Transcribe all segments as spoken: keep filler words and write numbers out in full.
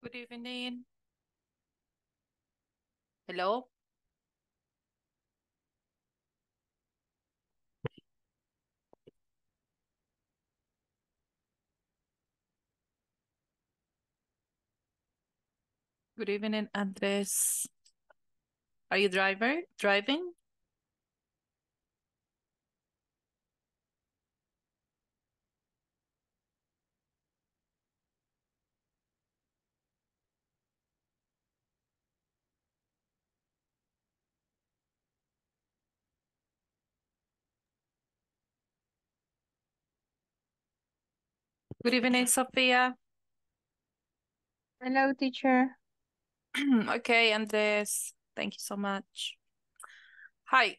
Good evening. Hello? Good evening, Andres. Are you driver driving? Good evening, Sofia. Hello, teacher. Okay, Andres. Thank you so much. Hi,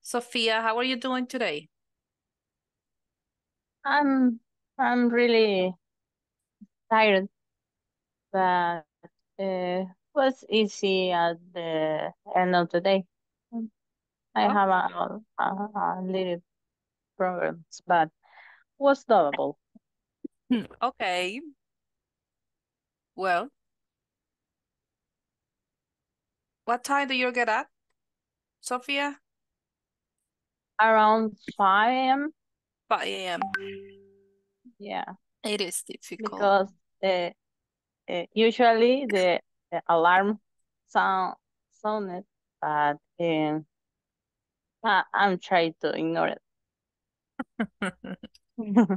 Sofia. How are you doing today? I'm I'm really tired, but it was easy at the end of the day. I oh. have a, a, a little problems, but was doable. Okay. Well, what time do you get up, Sofia? Around five A M five A M Yeah. It is difficult. Because the, uh, usually the, the alarm sound sounded, but um, I, I'm trying to ignore it.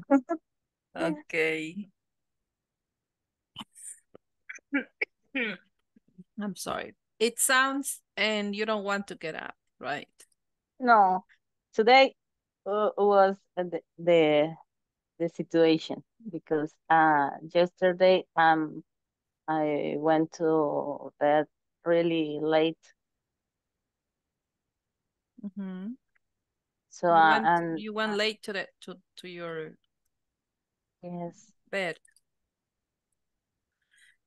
Okay. I'm sorry. It sounds and you don't want to get up, right? No. Today uh, was the, the the situation because uh yesterday um I went to bed really late. Mm-hmm. So you went, uh, and you went late to the to to your yes bed.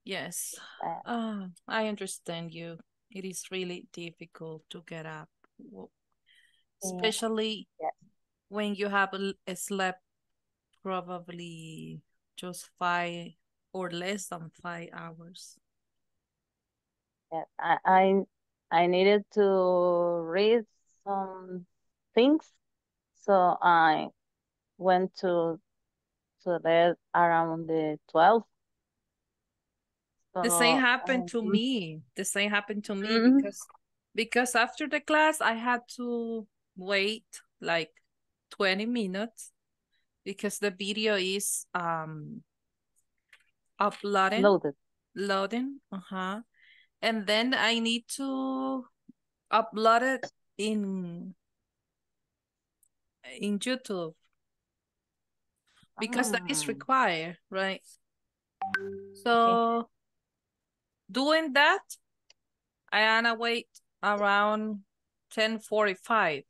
Yes, uh, oh, I understand you. It is really difficult to get up, especially yeah. when you have slept probably just five or less than five hours. Yeah, I, I, I needed to read some things, so I went to to bed around the twelve. So, the same happened um, to me. The same happened to me mm-hmm. because because after the class I had to wait like twenty minutes because the video is um uploading loaded loading uh-huh and then I need to upload it in in YouTube because oh. that is required, right? So okay. Doing that, I Anna wait around ten forty-five.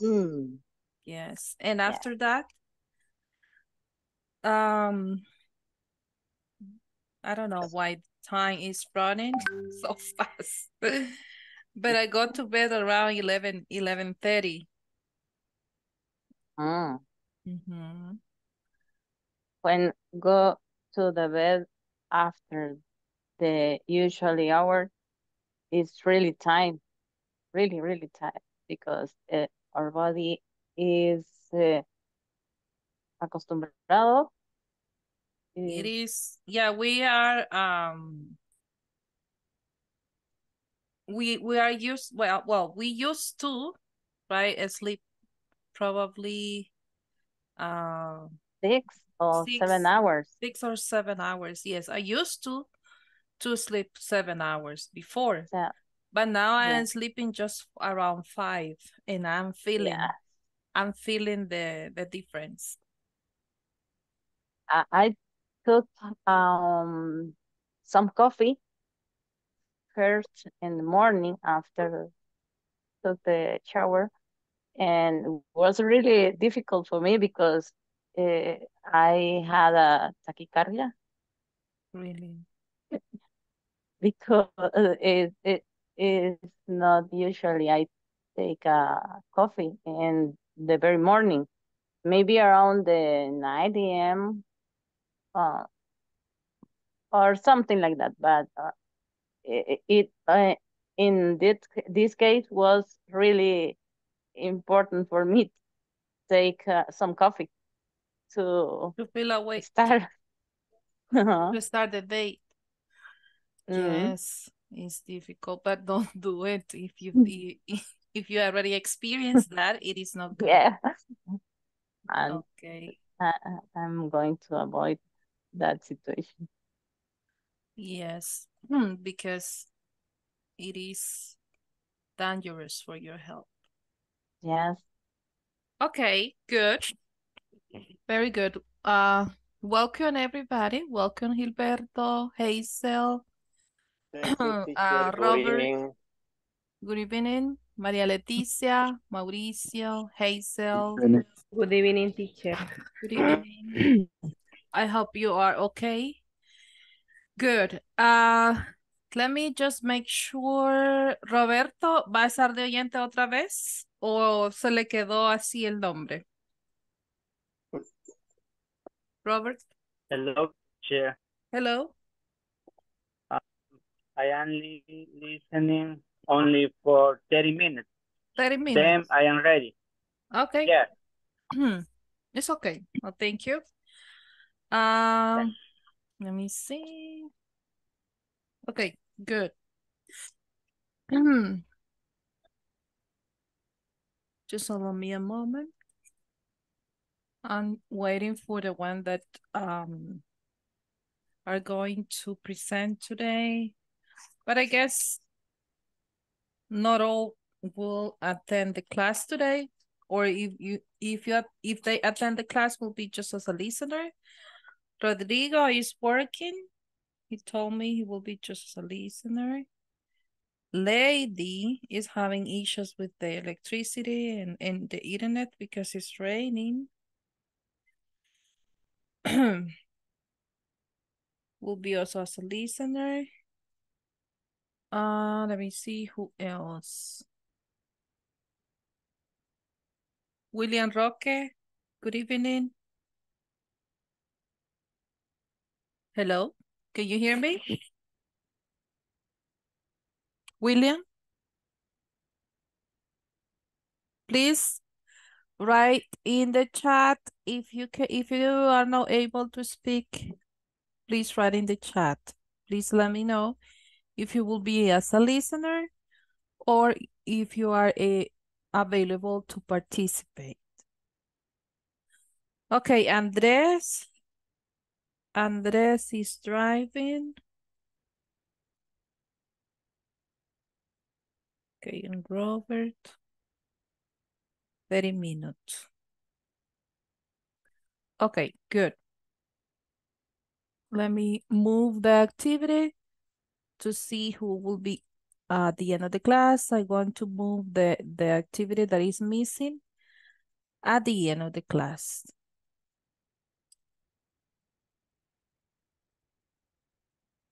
Mm. Yes, and yeah. after that, um, I don't know why time is running so fast, but I got to bed around eleven, eleven thirty. Ah. Mm-hmm. When go to the bed after the usually hour, it's really time, really, really time, because uh, our body is uh, acostumbrado. It is, yeah, we are, um, we we are used, well, well, we used to, right, sleep probably uh, six or six, seven hours. Six or seven hours, yes. I used to to sleep seven hours before. Yeah. But now yeah. I'm sleeping just around five and I'm feeling yeah. I'm feeling the, the difference. I, I took um some coffee first in the morning after took the shower, and it was really difficult for me because Uh, I had a tachycardia. Really? Because it, it is not usually I take a coffee in the very morning, maybe around the nine A M Uh, or something like that. But uh, it, it uh, in this, this case was really important for me to take uh, some coffee to, to feel awake, start. to start the date. Mm-hmm. Yes, it's difficult, but don't do it. If you if you already experienced that, it is not good. Yeah. And okay. I, I'm going to avoid that situation. Yes, because it is dangerous for your health. Yes. Okay, good. Very good. Uh, welcome everybody. Welcome Gilberto, Hazel, Thank you, teacher. uh, Robert. Good evening. Good evening. Maria Leticia, Mauricio, Hazel. Good evening, teacher. Good evening. I hope you are okay. Good. Uh, let me just make sure. Roberto, ¿va a estar de oyente otra vez? ¿O se le quedó así el nombre? Robert? Hello, teacher. Hello. Uh, I am listening only for thirty minutes. thirty minutes. Then I am ready. Okay. Yeah. It's okay. Well, thank you. Um, let me see. Okay, good. Just allow me a moment. I'm waiting for the one that um are going to present today, but I guess not all will attend the class today. Or if you if you if they attend the class, will be just as a listener. Rodrigo is working. He told me he will be just as a listener. Lady is having issues with the electricity and, and the internet because it's raining. Will be also as a listener. Uh, let me see who else. William Roque, good evening. Hello, can you hear me? William? Please write in the chat if you can, if you are not able to speak, please write in the chat. Please let me know if you will be as a listener or if you are a available to participate. Okay, Andres. Andres is driving. Okay, and Robert. thirty minutes. Okay, good. Let me move the activity to see who will be at the end of the class. I want to move the, the activity that is missing at the end of the class.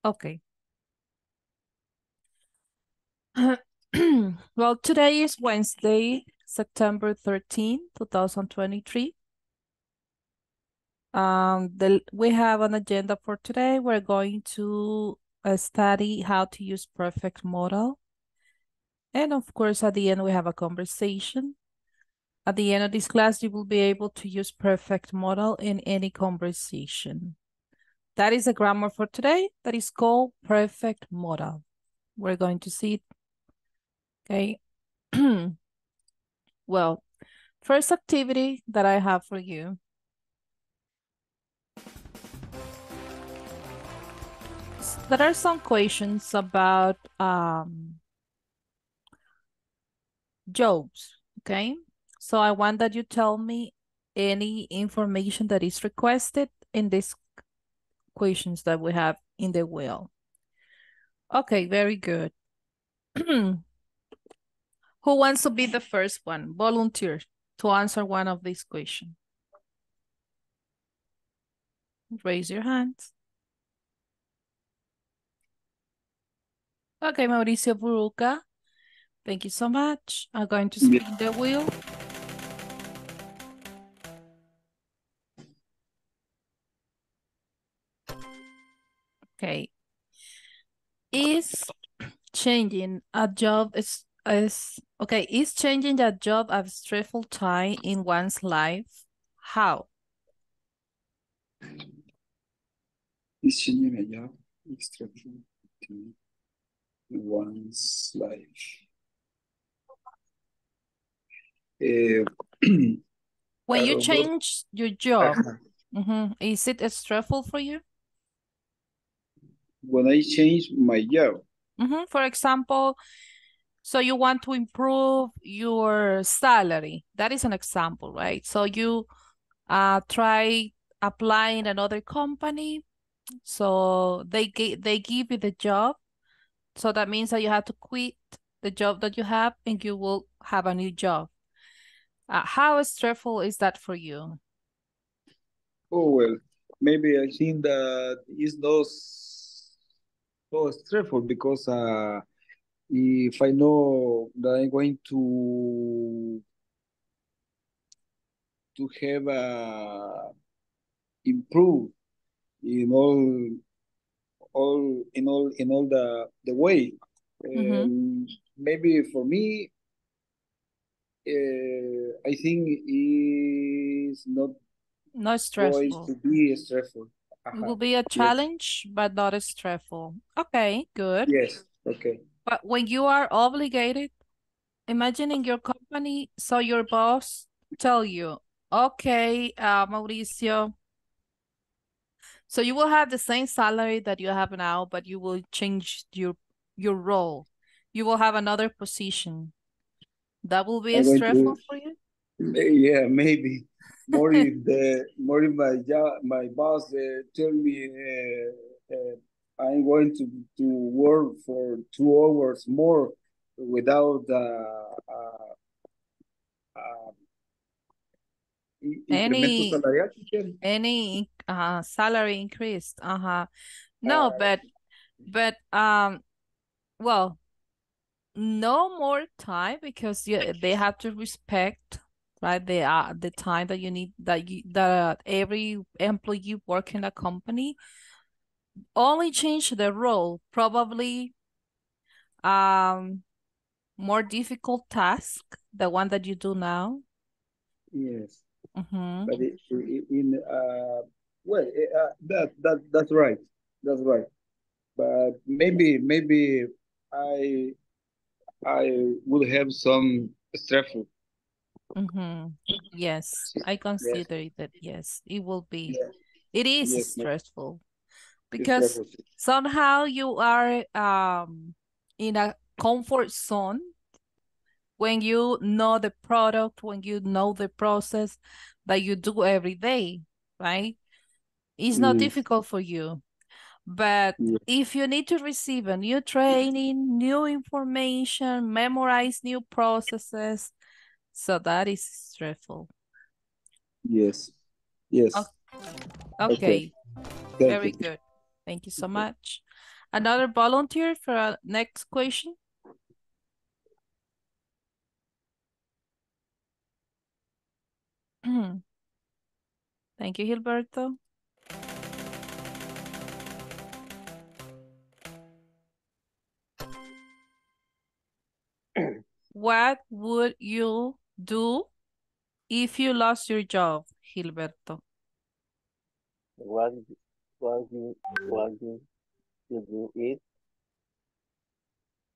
Okay. Well, today is Wednesday, September thirteenth, two thousand twenty-three. Um, the, we have an agenda for today. We're going to A study how to use perfect modal, and of course at the end we have a conversation. At the end of this class you will be able to use perfect modal in any conversation. That is a grammar for today that is called perfect modal. We're going to see it. Okay. Well, first activity that I have for you. There are some questions about um, jobs, okay? So I want that you tell me any information that is requested in these questions that we have in the wheel. Okay, very good. Who wants to be the first one? Volunteer to answer one of these questions. Raise your hands. Okay, Mauricio Buruka, thank you so much. I'm going to spin the wheel. Okay. Is changing a job is, is okay, is changing a job a stressful time in one's life? How? Is changing a job a stressful time in one's life? Uh, when you change know. your job, mm-hmm, is it stressful for you? When I change my job. Mm-hmm. For example, so you want to improve your salary. That is an example, right? So you uh, try applying another company. So they, they give you the job. So that means that you have to quit the job that you have and you will have a new job. Uh, how stressful is that for you? Oh, well, maybe I think that it's not so stressful because uh, if I know that I'm going to to have a improve in all all in all in all the the way, mm-hmm. um, maybe for me, uh, I think it's not not stressful to be stressful. Uh-huh. It will be a challenge, yes. But not as stressful. Okay, good. Yes, okay. But when you are obligated, imagine in your company, so your boss tell you, okay, uh, Mauricio, so you will have the same salary that you have now, but you will change your your role. You will have another position. That will be stressful to... for you? Yeah, maybe. More if the more if my job, my boss uh, tell me uh, uh, I'm going to to work for two hours more without uh, uh, uh, any any uh, salary increase. Uh huh. No, uh, but but um, well, no more time because you, they have to respect. Right, they are the time that you need that you that every employee work in a company. Only change the role, probably um more difficult task, the one that you do now. Yes, mm-hmm. But it, in uh well uh, that that that's right, that's right. But maybe maybe I I would have some stressful. Mm-hmm. Yes, I consider yes. that yes, it will be. Yes. It is yes, stressful because stressful. somehow you are um in a comfort zone when you know the product, when you know the process that you do every day, right? It's not mm. difficult for you. But yes. if you need to receive a new training, new information, memorize new processes, so that is stressful. Yes. Yes. Okay. Okay. Very good. Thank you so much. Another volunteer for our next question. Thank you, Gilberto. What would you do if you lost your job, Gilberto? What what you what you do it?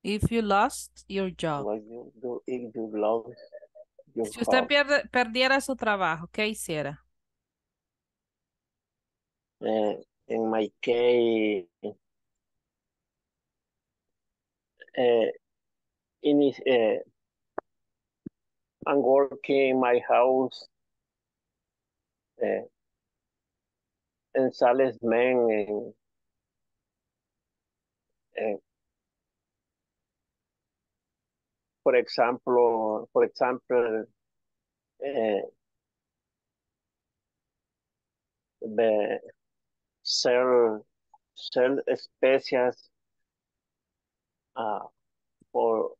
If you lost your job. What you do if you lost your si usted pierde, perdiera su trabajo, ¿qué hiciera? Uh, in my case, uh, in his, uh, I'm working in my house uh, and salesman and, uh, for example, for example, uh, the sell sell especias uh, for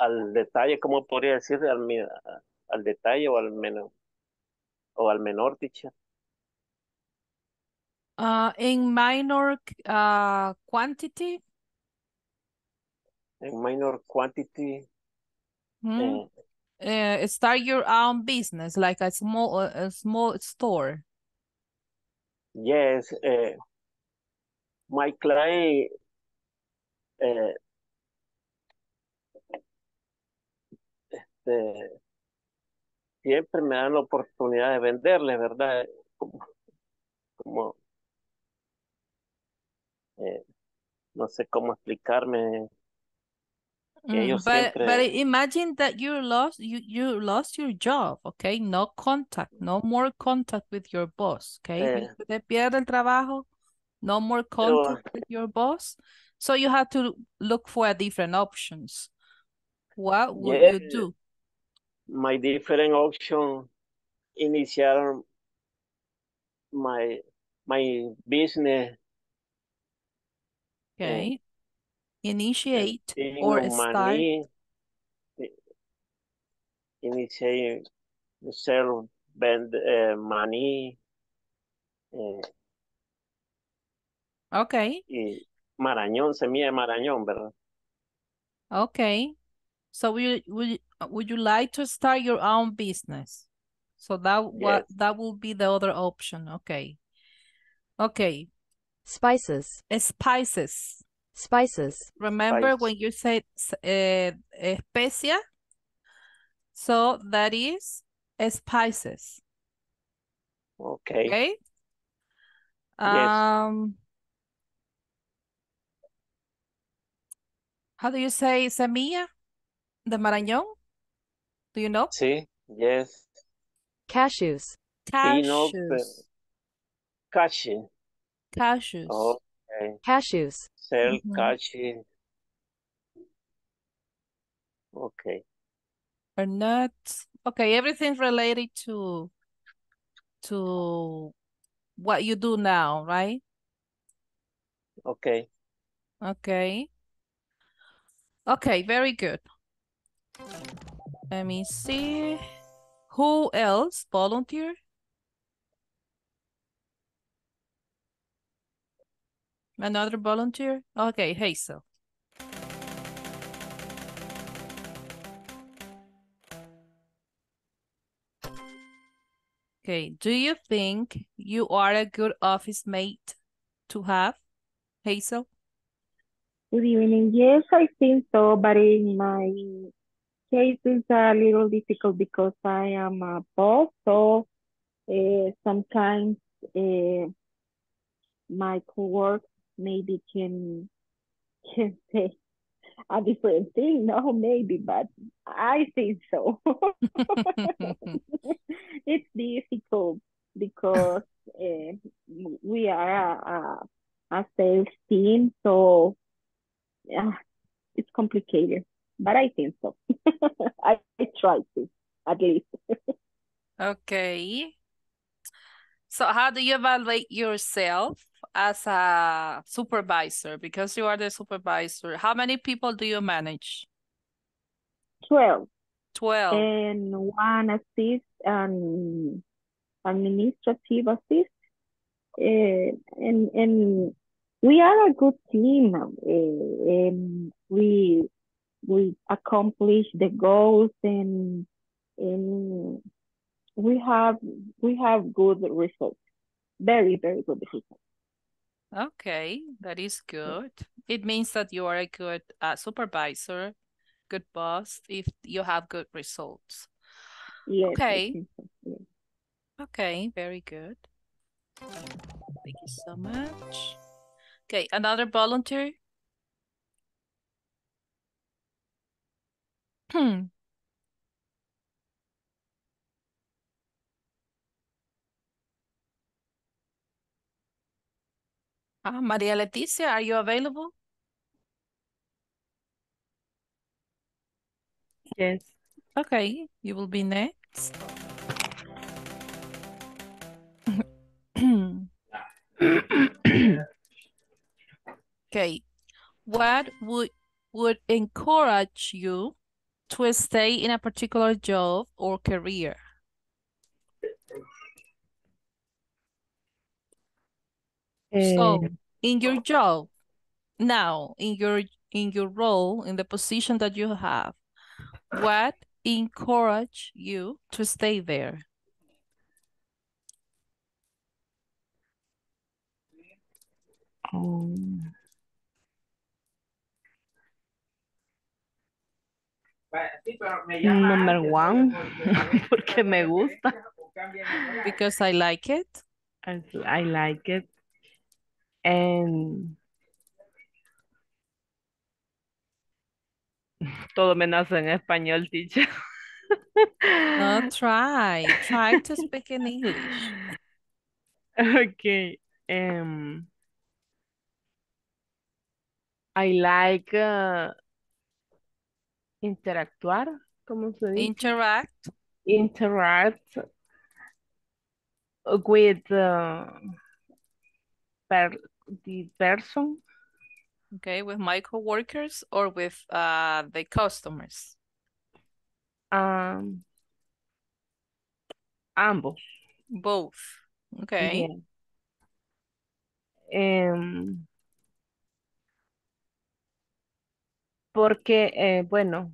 al detalle, ¿cómo podría decir? Al, al detalle o al menor, o al menor, dicho. Uh, in minor uh, quantity. In minor quantity. Hmm. Uh, start your own business, like a small, a small store. Yes, uh, my client. Uh, este, siempre me dan la oportunidad de venderles, ¿verdad? Como, como eh, no sé cómo explicarme. Mm, but, siempre... but imagine that you lost you you lost your job, okay? No contact, no more contact with your boss, okay? Eh, te pierde el trabajo, no more contact pero, with your boss. So you have to look for different options. What would yeah, you do? My different option, initiar my my business. Okay. Initiate or start. Initiate, sell, bend uh, money. Uh, okay. Uh, Marañón, semilla de Marañón, ¿verdad? Okay. So would you, would, you, would you like to start your own business? So that yes. what that will be the other option. Okay. Okay. Spices. Uh, spices. Spices. Remember Spice. When you said uh, especia? So that is uh, spices. Okay. Okay. Yes. Um. How do you say semilla de Marañón? Do you know? Sí, yes. Cashews. Cashews. No, cashew. Cashews. Oh, okay. Cashews. Sell mm-hmm. cashew. Okay. Or nuts. Okay, everything related to to what you do now, right? Okay. Okay. Okay, very good. Let me see. Who else volunteer? Another volunteer? Okay, Hazel. Okay, do you think you are a good office mate to have, Hazel? Good evening. Yes, I think so, but in my case, it's a little difficult because I am a boss, so uh, sometimes uh, my co-work maybe can, can say a different thing. No, maybe, but I think so. It's difficult because uh, we are a, a, a sales team, so yeah, it's complicated, but I think so. I, I try to, at least. Okay. So how do you evaluate yourself as a supervisor? Because you are the supervisor. How many people do you manage? Twelve. Twelve. And one assist and administrative assist. Uh, and and we are a good team. Uh, um, we we accomplish the goals, and and we have we have good results. Very very good results. Okay, that is good. It means that you are a good uh, supervisor, good boss. If you have good results. Yes, okay. Yes. Okay, very good. Thank you so much. Okay, another volunteer. Hmm. Ah, Maria Leticia, are you available? Yes. Okay, you will be next. Okay, what would would encourage you to stay in a particular job or career? Uh, so in your job now, in your in your role, in the position that you have, what encourage you to stay there? Um, number one, porque me gusta. Because I like it. I, I like it. And todo me nace en español, teacher. No, try. Try to speak in English. Okay. Um, I like uh, interactuar. ¿Cómo se dice? Interact. Interact with uh, per the person. Okay, with my coworkers or with uh, the customers? Um, ambos. Both. Okay. Yeah. Um, porque, eh, bueno.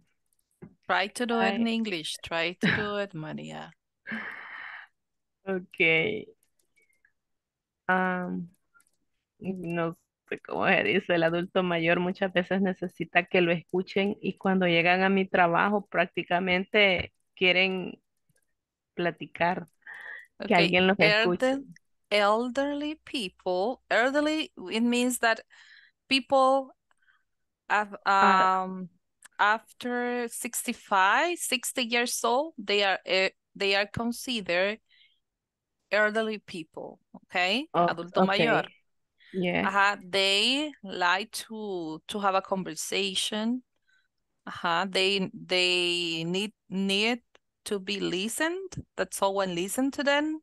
Try to do I... it in English. Try to do it, Maria. Okay. Um, no. Como se dice, el adulto mayor muchas veces necesita que lo escuchen y cuando llegan a mi trabajo prácticamente quieren platicar, okay, que alguien los escuche. Elder, elderly people, elderly, it means that people have, um, uh, after sixty-five, sixty years old, they are, uh, they are considered elderly people, okay? Oh, adulto okay. mayor. Yeah. Uh-huh. They like to to have a conversation. Uh-huh. They they need need to be listened. That someone listen to them.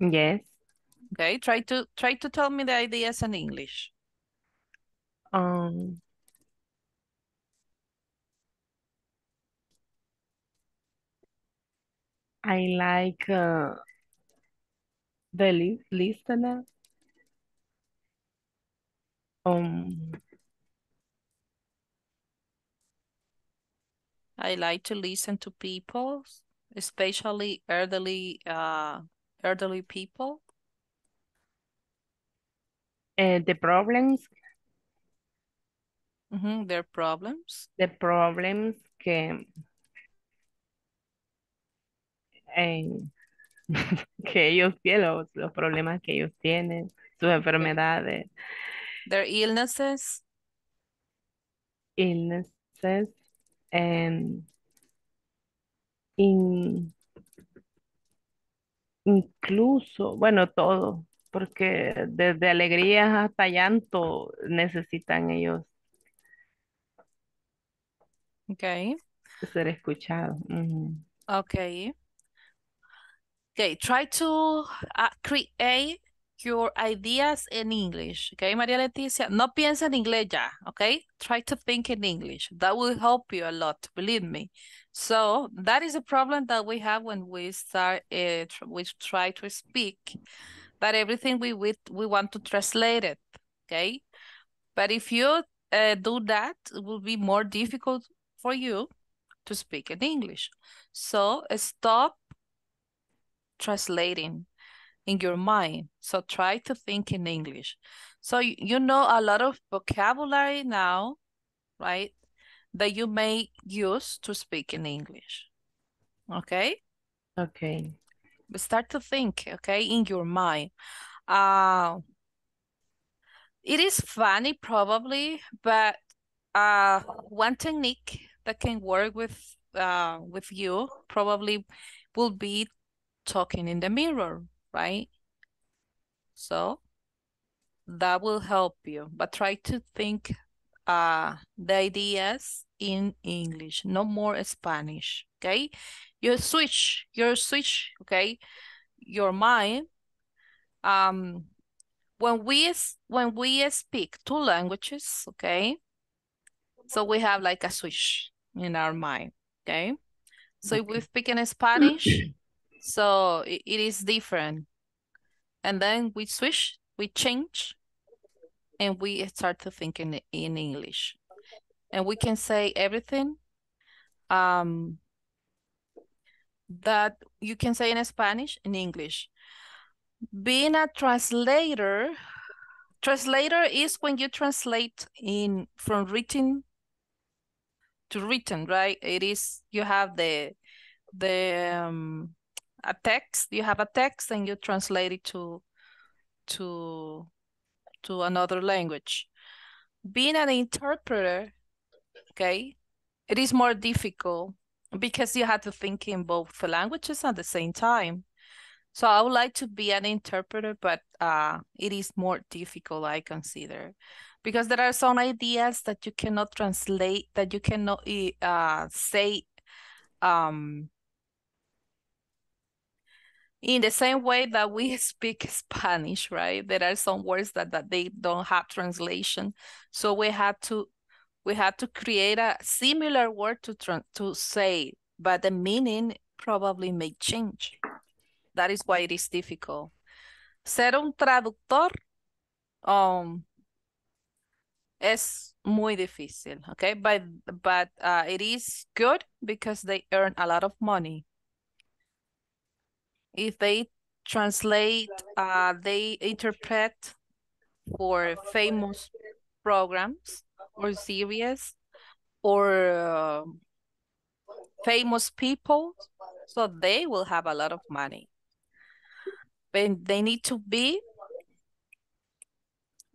Yes. Okay. Try to try to tell me the ideas in English. Um. I like uh, the li listener. Um, I like to listen to people, especially elderly, uh, elderly people. Uh, the problems. Mm-hmm, their problems. The problems que. Eh, que ellos tienen, los, los problemas que ellos tienen, sus enfermedades. Their illnesses. Illnesses and in, incluso, bueno, todo, porque desde alegrías hasta llanto necesitan ellos okay. ser escuchados. Mm-hmm. Okay. Okay, try to uh, create your ideas in English, okay, Maria Leticia? No piensa en inglés ya, okay? Try to think in English. That will help you a lot, believe me. So that is a problem that we have when we start, uh, we try to speak, but everything we, we, we want to translate it, okay? But if you uh, do that, it will be more difficult for you to speak in English. So uh, stop translating in your mind. So try to think in English. So you, you know a lot of vocabulary now, right? That you may use to speak in English. Okay? Okay. But start to think, okay, in your mind. Uh, it is funny probably, but uh, one technique that can work with, uh, with you probably will be talking in the mirror. Right? So that will help you, but try to think uh, the ideas in English, no more Spanish, okay? You switch, you switch, okay? Your mind. Um, when we, when we speak two languages, okay? So we have like a switch in our mind, okay? So okay. if we speak in Spanish, so it is different. And then we switch, we change and we start to think in, in English. And we can say everything um, that you can say in Spanish, in English. Being a translator, translator is when you translate in from written to written, right? It is, you have the, the um, a text, you have a text and you translate it to, to, to another language. Being an interpreter, okay, it is more difficult because you have to think in both languages at the same time. So I would like to be an interpreter, but uh, it is more difficult, I consider, because there are some ideas that you cannot translate, that you cannot uh, say um, in the same way that we speak Spanish, right? There are some words that, that they don't have translation. So we had to, we had to create a similar word to, to say, but the meaning probably may change. That is why it is difficult. Ser un traductor um, es muy difícil, okay? But, but uh, it is good because they earn a lot of money. If they translate, uh, they interpret for famous programs or series or uh, famous people, so they will have a lot of money. But they need to be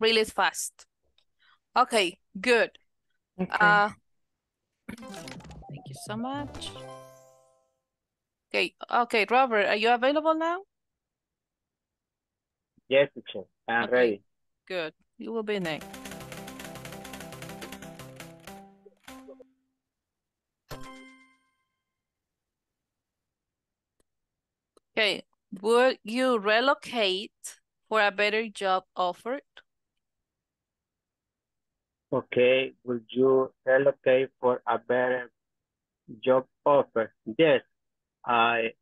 really fast. Okay, good. Okay. Uh, thank you so much. Okay, okay, Robert, are you available now? Yes, teacher. I'm okay. Ready. Good. You will be next. Okay. Would you relocate for a better job offered? Okay, would you relocate for a better job offer? Yes, I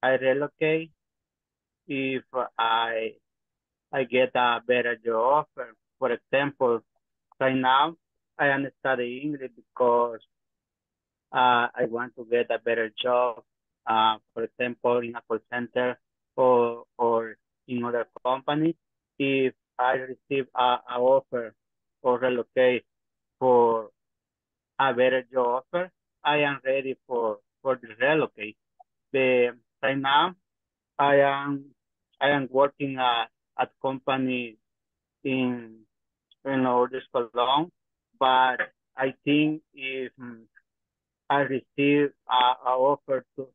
I relocate if I I get a better job offer. For example, right now I am studying English because uh, I want to get a better job. Uh, for example, in a call center or or in other company, if I receive a, a offer or relocate for a better job offer, I am ready for for the relocate. The right now, I am I am working at at company in in order for long, but I think if I receive a, a offer to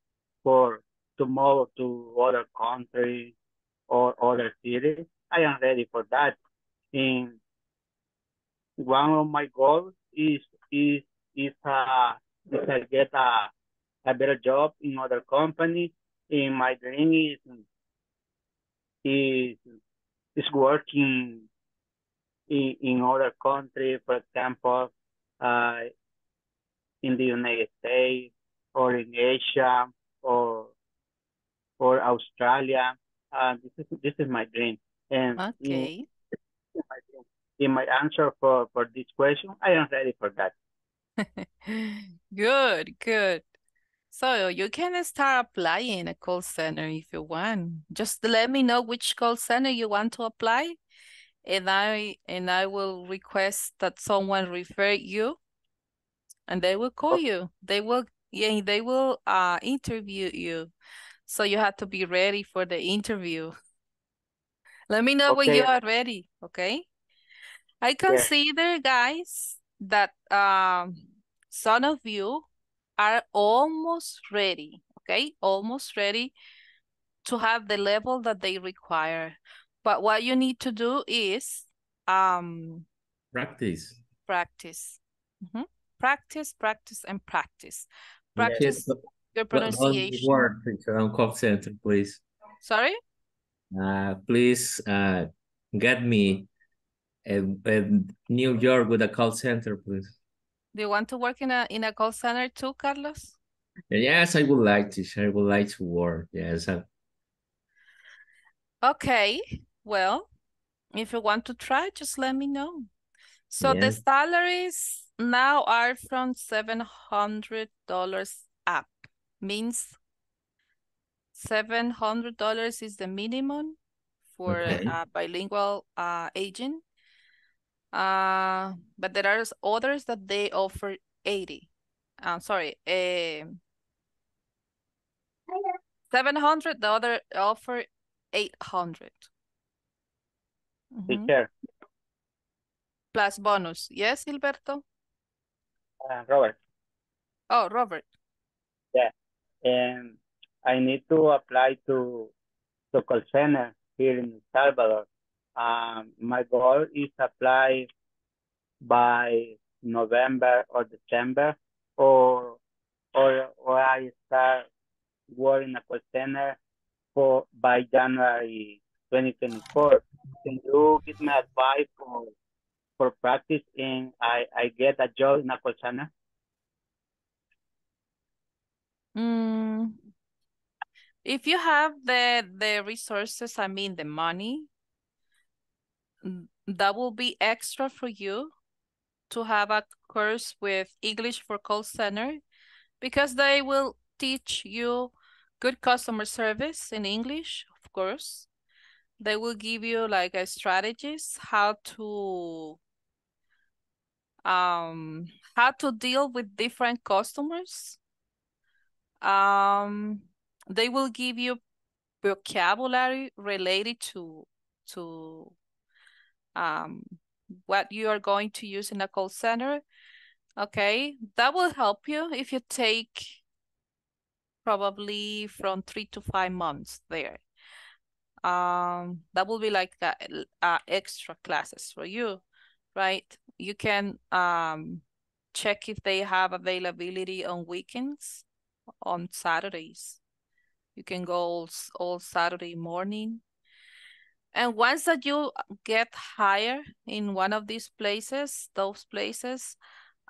for tomorrow to other country or other city, I am ready for that. And one of my goals is is is uh if I get a a better job in other company. And my dream is is is working in in other country, for example, uh in the United States or in Asia, or or Australia. Uh, this is this is my dream. And okay. In, in my answer for for this question, I am ready for that. Good, good. So you can start applying a call center if you want. Just let me know which call center you want to apply, and I and I will request that someone refer you, and they will call okay. you. They will. Yeah, they will uh, interview you. So you have to be ready for the interview. Let me know okay. when you are ready, okay? I consider, yeah. guys, that um, some of you are almost ready, okay? Almost ready to have the level that they require. But what you need to do is... um, practice. Practice. Mm-hmm. Practice, practice, and practice. Practice yes, your pronunciation. One word on call center, please. Sorry? Uh, please uh, get me in New York with a call center, please. Do you want to work in a in a call center too, Carlos? Yes, I would like to. I would like to work. Yes. I... Okay. Well, If you want to try, just let me know. So yes. The salaries now are from seven hundred dollars up. Means seven hundred dollars is the minimum for okay. a bilingual uh, agent. Uh, but there are others that they offer eighty. I'm sorry, uh, seven hundred, the other offer eight hundred. Mm-hmm. Take care. Plus bonus. Yes, Gilberto? Uh, Robert. Oh, Robert. Yeah. And I need to apply to the call center here in El Salvador. Um, my goal is apply by November or December, or or or I start working in a call center for by January twenty twenty-four. Can you give me advice for for practice and I I get a job in a call center? Mm. If you have the the resources, I mean the money, that will be extra for you to have a course with English for call center, because they will teach you good customer service in English, of course. They will give you like a strategies how to um how to deal with different customers. Um they will give you vocabulary related to to um what you are going to use in a call center. Okay, that will help you if you take probably from three to five months there. Um that will be like a, a extra classes for you, right? You can um check if they have availability on weekends, on Saturdays. You can go all, all Saturday morning. And once that you get hired in one of these places, those places,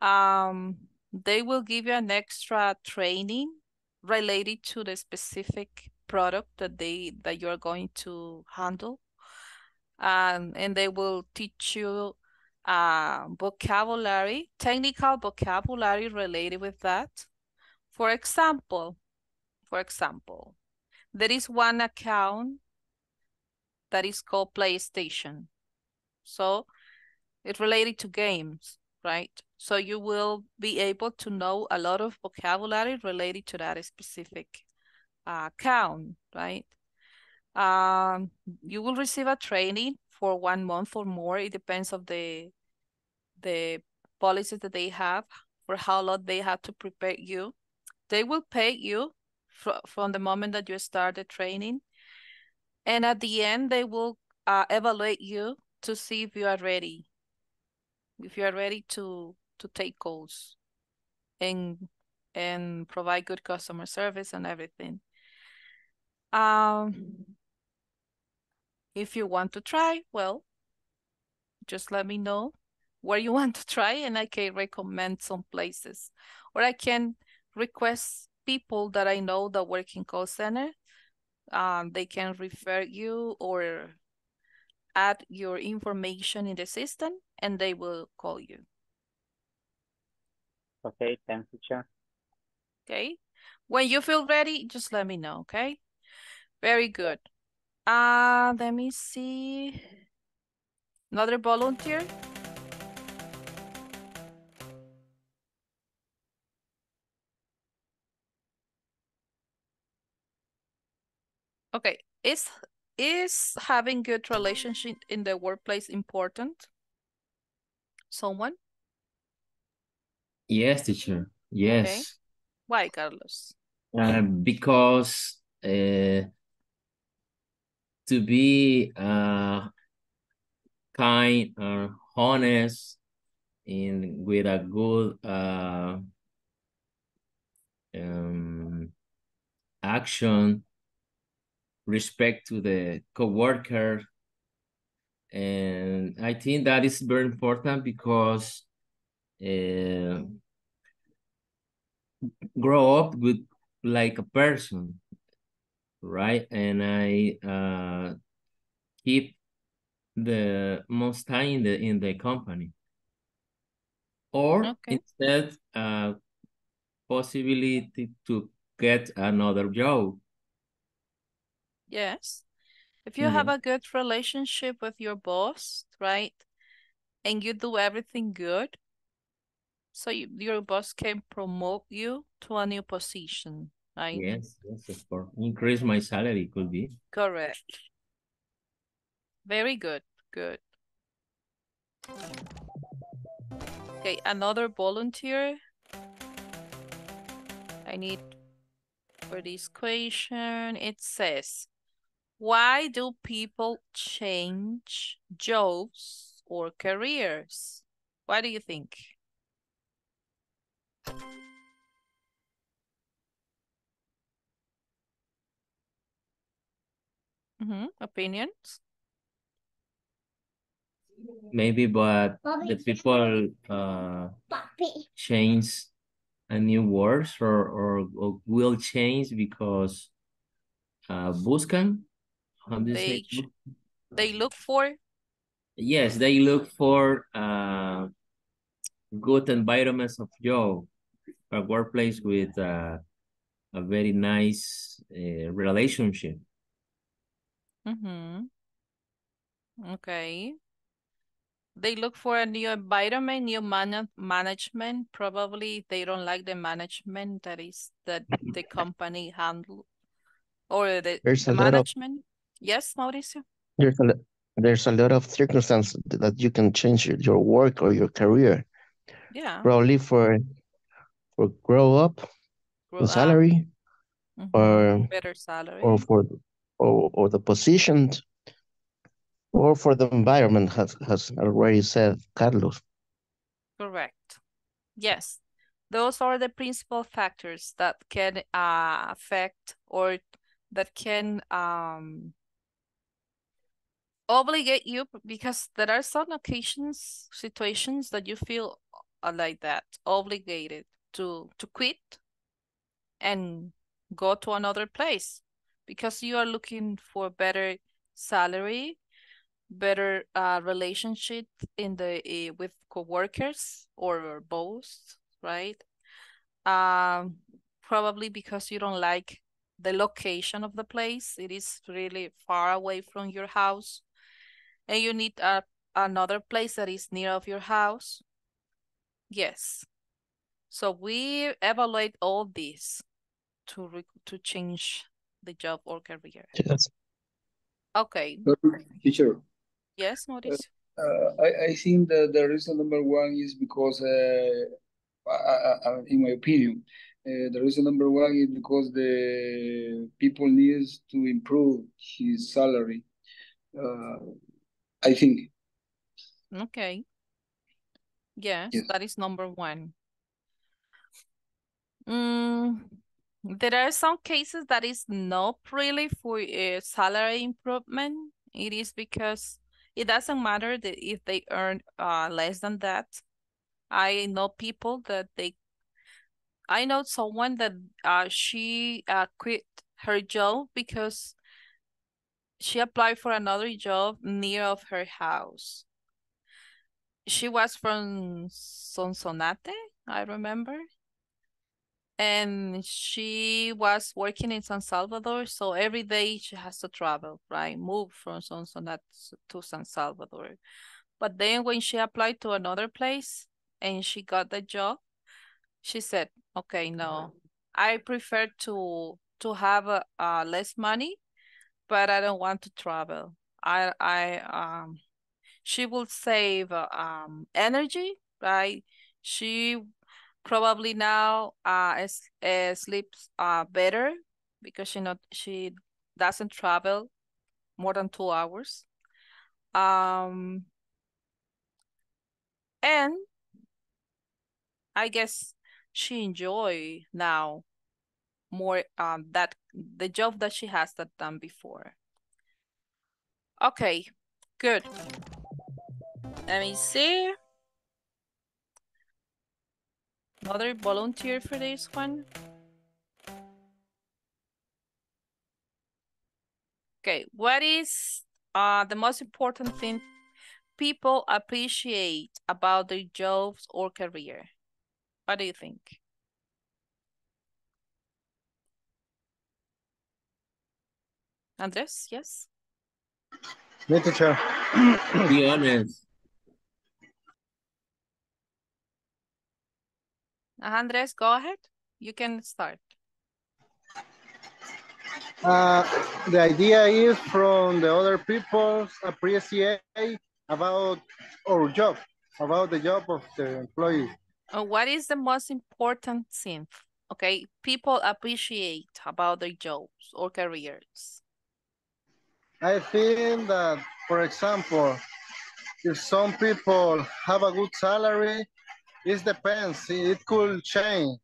um, they will give you an extra training related to the specific product that they that you're going to handle. Um, and they will teach you uh, vocabulary, technical vocabulary related with that. For example, for example, there is one account that is called PlayStation. So it's related to games, right? So you will be able to know a lot of vocabulary related to that specific uh, account, right? Um, you will receive a training for one month or more. It depends on the, the policies that they have, for how long they have to prepare you. They will pay you fr from the moment that you start the training. And at the end, they will uh, evaluate you to see if you are ready, if you are ready to, to take calls and, and provide good customer service and everything. Um, if you want to try, well, just let me know where you want to try and I can recommend some places. Or I can request people that I know that work in call center. Um, they can refer you or add your information in the system and they will call you. Okay, thank you, teacher. Okay, when you feel ready, just let me know, okay? Very good. Uh, let me see. Another volunteer. Okay, is is having good relationship in the workplace important? Someone? Yes, teacher. Yes. Okay. Why, Carlos? Uh, because uh, to be uh, kind or honest in with a good uh, um, action. Respect to the co-worker, and I think that is very important because uh, grow up with like a person, right? And I uh, keep the most time in the in the company, or okay. instead uh, possibility to get another job. Yes, if you mm-hmm. have a good relationship with your boss, right, and you do everything good, so you, your boss can promote you to a new position, right? Yes, yes, of course. Increase my salary could be. Correct. Very good, good. Okay, another volunteer. I need for this question. It says, why do people change jobs or careers? What do you think? Mm-hmm. Opinions? Maybe, but the people uh, change a new words or, or, or will change because uh, buscan. How do you say? They look for? Yes, they look for uh, good environments of job, a workplace with uh, a very nice uh, relationship. Mm-hmm. Okay. They look for a new environment, new man management. Probably they don't like the management that is that the company handle or the, the management. Of, yes, Mauricio? There's a, there's a lot of circumstances that you can change your work or your career. Yeah. Probably for, for grow up, grow the salary, up. Mm-hmm. or better salary, or for or, or the position. Or for the environment, has, has already said Carlos. Correct. Yes. Those are the principal factors that can uh, affect or that can um, obligate you, because there are some occasions, situations that you feel like that, obligated to, to quit and go to another place because you are looking for better salary, better uh, relationship in the uh, with coworkers or boss, right? Um, probably because you don't like the location of the place. It is really far away from your house, and you need a, another place that is near of your house. Yes. So we evaluate all this to re to change the job or career. Yes. Okay. Teacher. Yes, Mauricio. Uh, I, I think that the reason number one is because, uh, I, I, in my opinion, uh, the reason number one is because the people needs to improve his salary, uh, I think. Okay. Yes, yes, that is number one. Mm, there are some cases that is not really for uh, salary improvement. It is because it doesn't matter that if they earn uh, less than that. I know people that they, I know someone that uh, she uh, quit her job because she applied for another job near of her house. She was from Sonsonate, I remember. And she was working in San Salvador, so every day she has to travel, right? Move from Sonsonate to San Salvador. But then when she applied to another place and she got the job, she said, okay, no, I prefer to to have a, uh, less money, but I don't want to travel. I, I um, she will save uh, um, energy, right? She probably now uh, uh sleeps uh better because she not she doesn't travel more than two hours. Um and I guess she enjoy now more um that the job that she has that done before. Okay, good. Let me see. Another volunteer for this one. Okay, what is uh, the most important thing people appreciate about their jobs or career? What do you think? Andres, yes? Me, teacher. Be honest. Andres, go ahead. You can start. Uh, the idea is from the other people's appreciate about our job, about the job of the employee. Oh, what is the most important thing, okay, people appreciate about their jobs or careers? I think that, for example, if some people have a good salary, it depends. It could change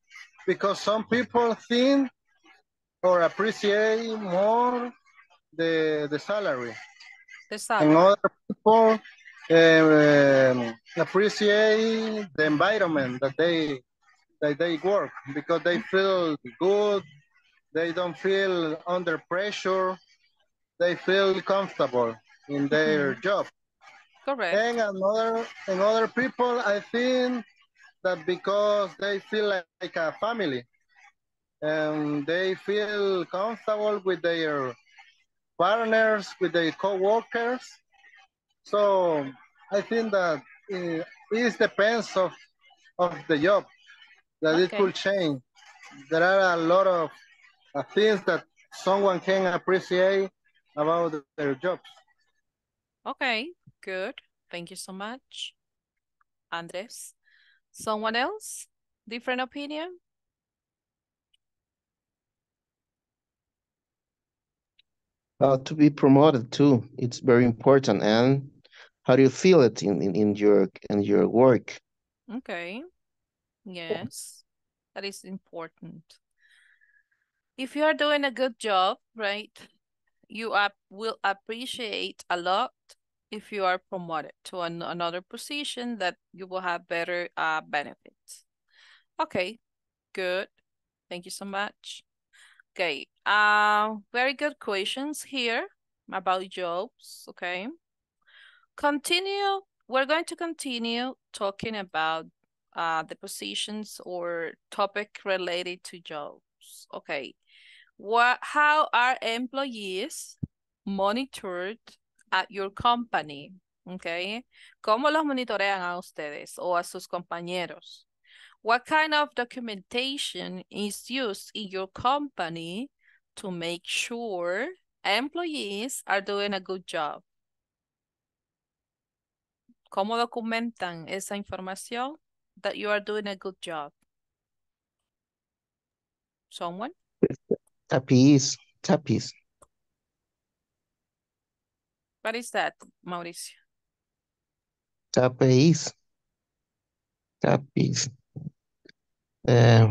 because some people think or appreciate more the the salary. The salary. And other people uh, appreciate the environment that they that they work because they feel good. They don't feel under pressure. They feel comfortable in their mm-hmm. job. Correct. And another and other people, I think that because they feel like, like a family. And they feel comfortable with their partners, with their co-workers. So I think that it, it depends of, of the job, that okay. it could change. There are a lot of uh, things that someone can appreciate about their jobs. Okay, good. Thank you so much, Andres. Someone else? Different opinion? Uh, to be promoted too, it's very important. And how do you feel it in, in, in your in your work? Okay, yes, that is important. If you are doing a good job, right, you are, will appreciate a lot if you are promoted to an, another position that you will have better uh, benefits. Okay, good. Thank you so much. Okay, uh, very good questions here about jobs, okay? Continue, we're going to continue talking about uh, the positions or topic related to jobs, okay? What, how are employees monitored at your company, okay? ¿Cómo los monitorean a ustedes o a sus compañeros? What kind of documentation is used in your company to make sure employees are doing a good job? ¿Cómo documentan esa información that you are doing a good job? Someone? Tapis. Tapis. What is that, Mauricio? Tapis. Tapis. Uh,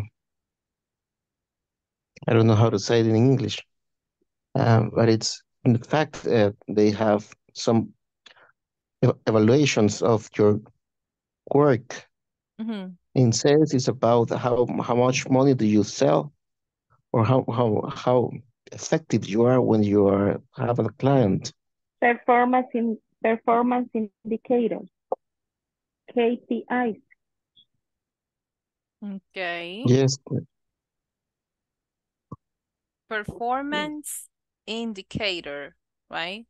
I don't know how to say it in English, um, but it's in fact uh, they have some evaluations of your work. Mm-hmm. In sales, it's about how how much money do you sell, or how how how effective you are when you are have a client. Performance in performance indicators, K P Is. Okay. Yes. Performance indicator, right?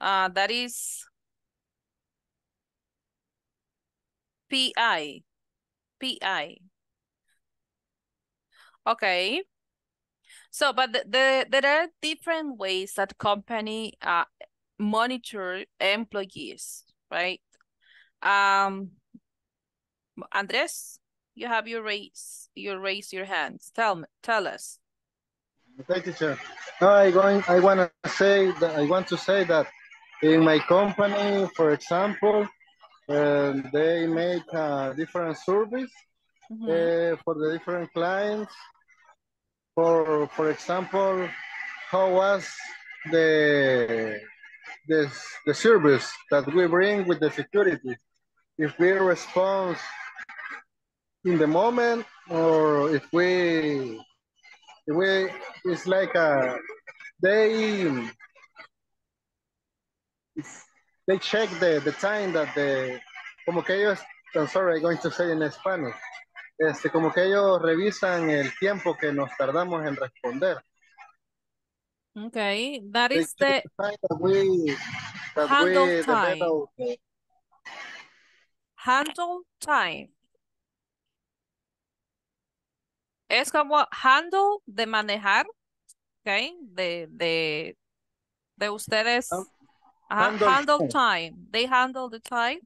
Uh, that is P I. P I. Okay. So, but the, the there are different ways that company uh monitor employees, right? Um, Andres. You have your raise, you raise your hands. Tell me, tell us. Thank you, sir. I going. I want to say that I want to say that in my company, for example, uh, they make a different service mm-hmm. uh, for the different clients. For for example, how was the the the service that we bring with the security? If we respond in the moment, or if we, if we, it's like a, they, they check the, the time that the, como que ellos, I'm sorry, I'm going to say in Spanish, este, como que ellos revisan el tiempo que nos tardamos en responder. Okay, that they is the, that we, that handle we, time. The of, uh, handle time. Es como handle de manejar, okay, de, de, de ustedes. Um, Uh, handle, handle time. They handle the time,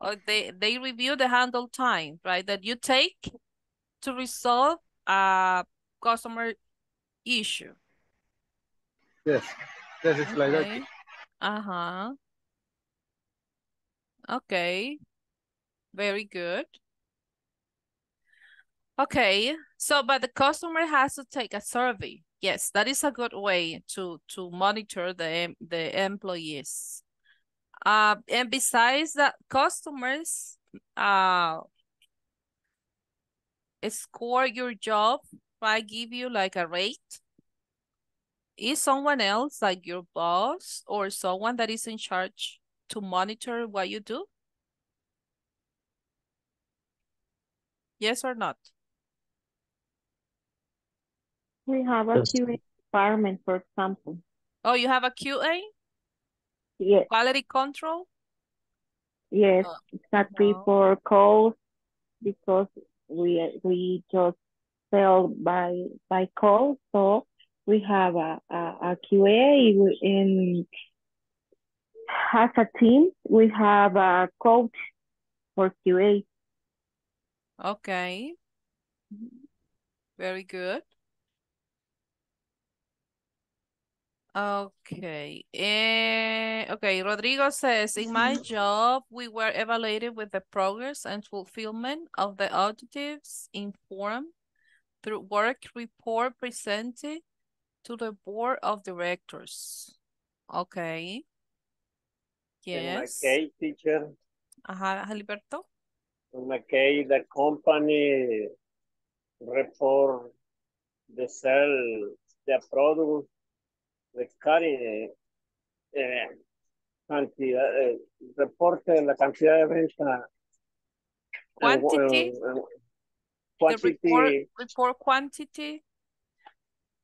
or they, they review the handle time, right? That you take to resolve a customer issue. Yes, that is okay. Like that. Uh-huh. Okay, very good. Okay, so but the customer has to take a survey. Yes, that is a good way to, to monitor the, the employees. Uh, and besides that, customers uh, score your job, I give you like a rate. Is someone else, like your boss or someone that is in charge to monitor what you do? Yes or not? We have a Q A department, for example. Oh, you have a Q A? Yes. Quality control? Yes, oh, exactly no. For calls, because we we just sell by by call, so we have a, a, a Q A in as a team. We have a coach for Q A. Okay. Very good. Okay. Uh, okay. Rodrigo says, in my job, we were evaluated with the progress and fulfillment of the objectives informed through work report presented to the board of directors. Okay. Yes. In my case, teacher. Ajá, Gilberto. In my case, the company report the sell the product. The carry, eh, cantidad, eh, reporte la cantidad de venta. Quantity. And, uh, quantity the report, report quantity.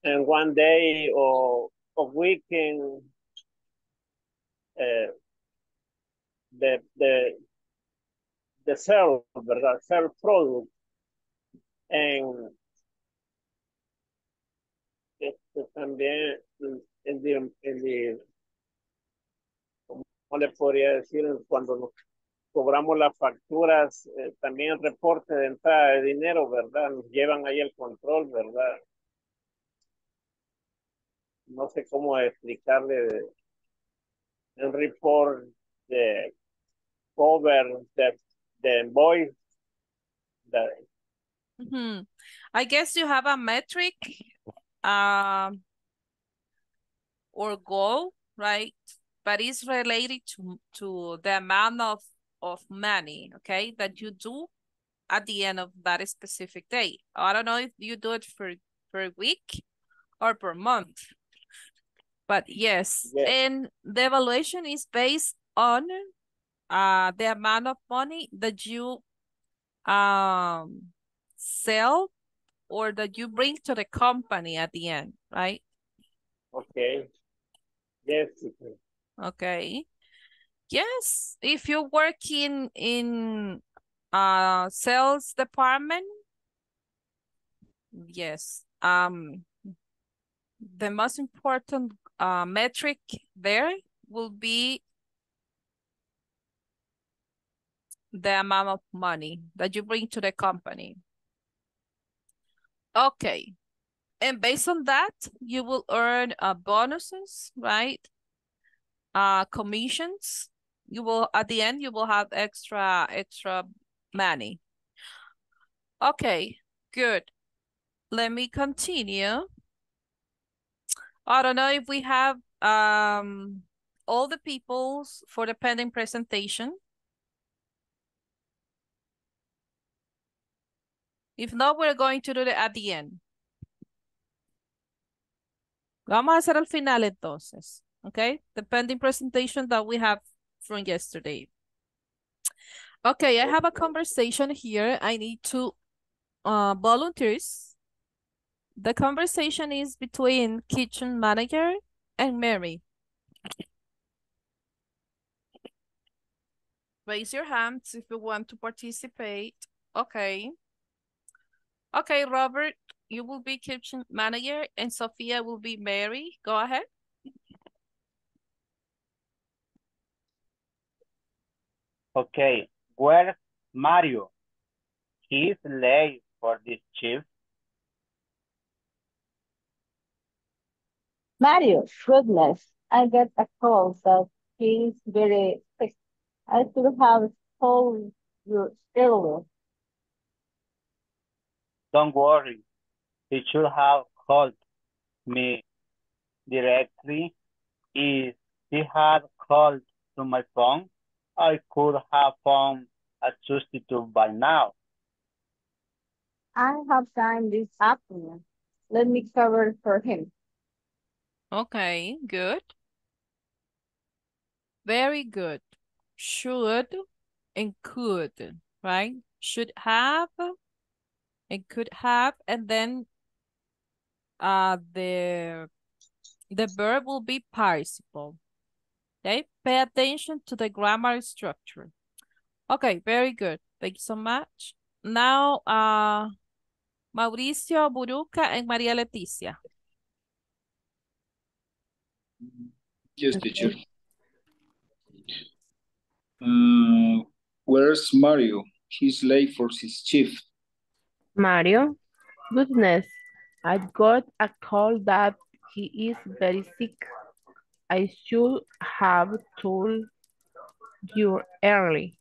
And one day or a weekend, eh, the the the sell, verdad, sell product and este también. En el, en el, ¿cómo le podría decir? Cuando nos cobramos las facturas, eh, también reporte de entrada de dinero, ¿verdad? Nos llevan ahí el control, ¿verdad? No sé cómo explicarle el report de cover, de, de invoice. De... Mm-hmm. I guess you have a metric. Uh... or goal, right? But it's related to, to the amount of, of money, okay, that you do at the end of that specific day. I don't know if you do it for per week or per month, but yes. yes. And the evaluation is based on uh, the amount of money that you um, sell or that you bring to the company at the end, right? Okay. Yes. Okay. Yes. If you work in in uh sales department, yes. Um, the most important uh metric there will be the amount of money that you bring to the company. Okay. And based on that, you will earn uh, bonuses, right? Uh, commissions. You will, at the end, you will have extra, extra money. Okay, good. Let me continue. I don't know if we have um, all the peoples for the pending presentation. If not, we're going to do it at the end. Vamos a hacer al final entonces. okay? The pending presentation that we have from yesterday. Okay, I have a conversation here. I need two uh, volunteers. The conversation is between kitchen manager and Mary. Raise your hands if you want to participate. Okay. Okay, Robert, you will be kitchen manager and Sofia will be Mary. Go ahead. Okay, where's Mario? He's late for this shift. Mario, goodness, I got a call that he's very sick. I should have told you earlier. Don't worry. He should have called me directly. If he had called to my phone, I could have found a substitute by now. I have time this afternoon. Let me cover for him. Okay, good. Very good. Should and could, right? Should have and could have, and then uh the the verb will be participle. Okay, pay attention to the grammar structure. Okay, very good. Thank you so much. Now uh Mauricio Buruca and Maria Leticia. Yes, teacher. Okay. Um, where's Mario? He's late for his shift. Mario? Goodness, I got a call that he is very sick. I should have told you early.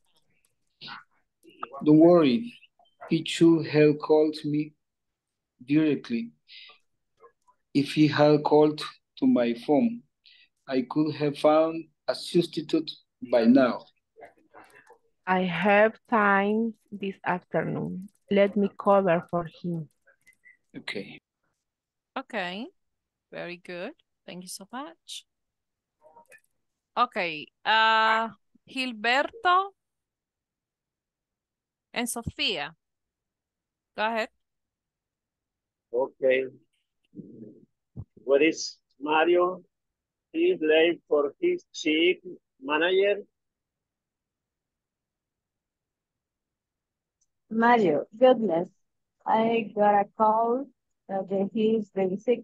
Don't worry. He should have called me directly. If he had called to my phone, I could have found a substitute by now. I have time this afternoon. Let me cover for him. Okay. Okay. Very good. Thank you so much. Okay. Uh, Gilberto and Sofia. Go ahead. Okay. Where is Mario? He's late for his chief manager. Mario, goodness, I got a call that he's very sick.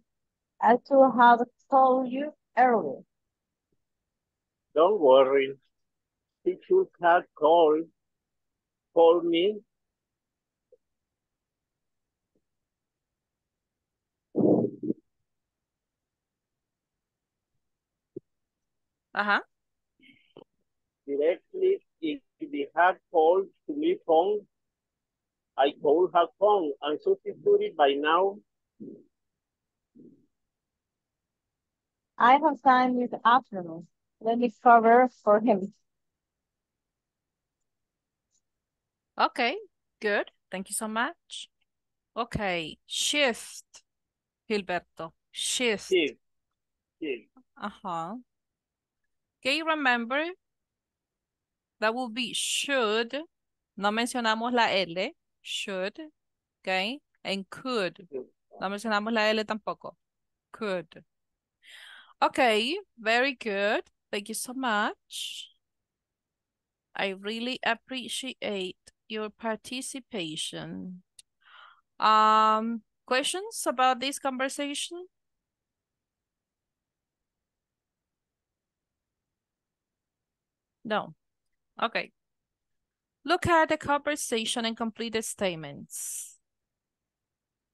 I should have told you earlier. Don't worry. He should have called, called me. Uh-huh. Directly, if he had called to me phone, I could have phone and substituted by now. I have time this afternoon. Let me cover for him. Okay, good. Thank you so much. Okay, shift, Gilberto. Shift. Shift. Shift. Uh-huh. Okay, remember, that will be should. No mencionamos la L. Should, okay, and could. No mencionamos la L tampoco. Could. Okay, very good. Thank you so much. I really appreciate your participation. Um, questions about this conversation? No. Okay. Look at the conversation and complete the statements.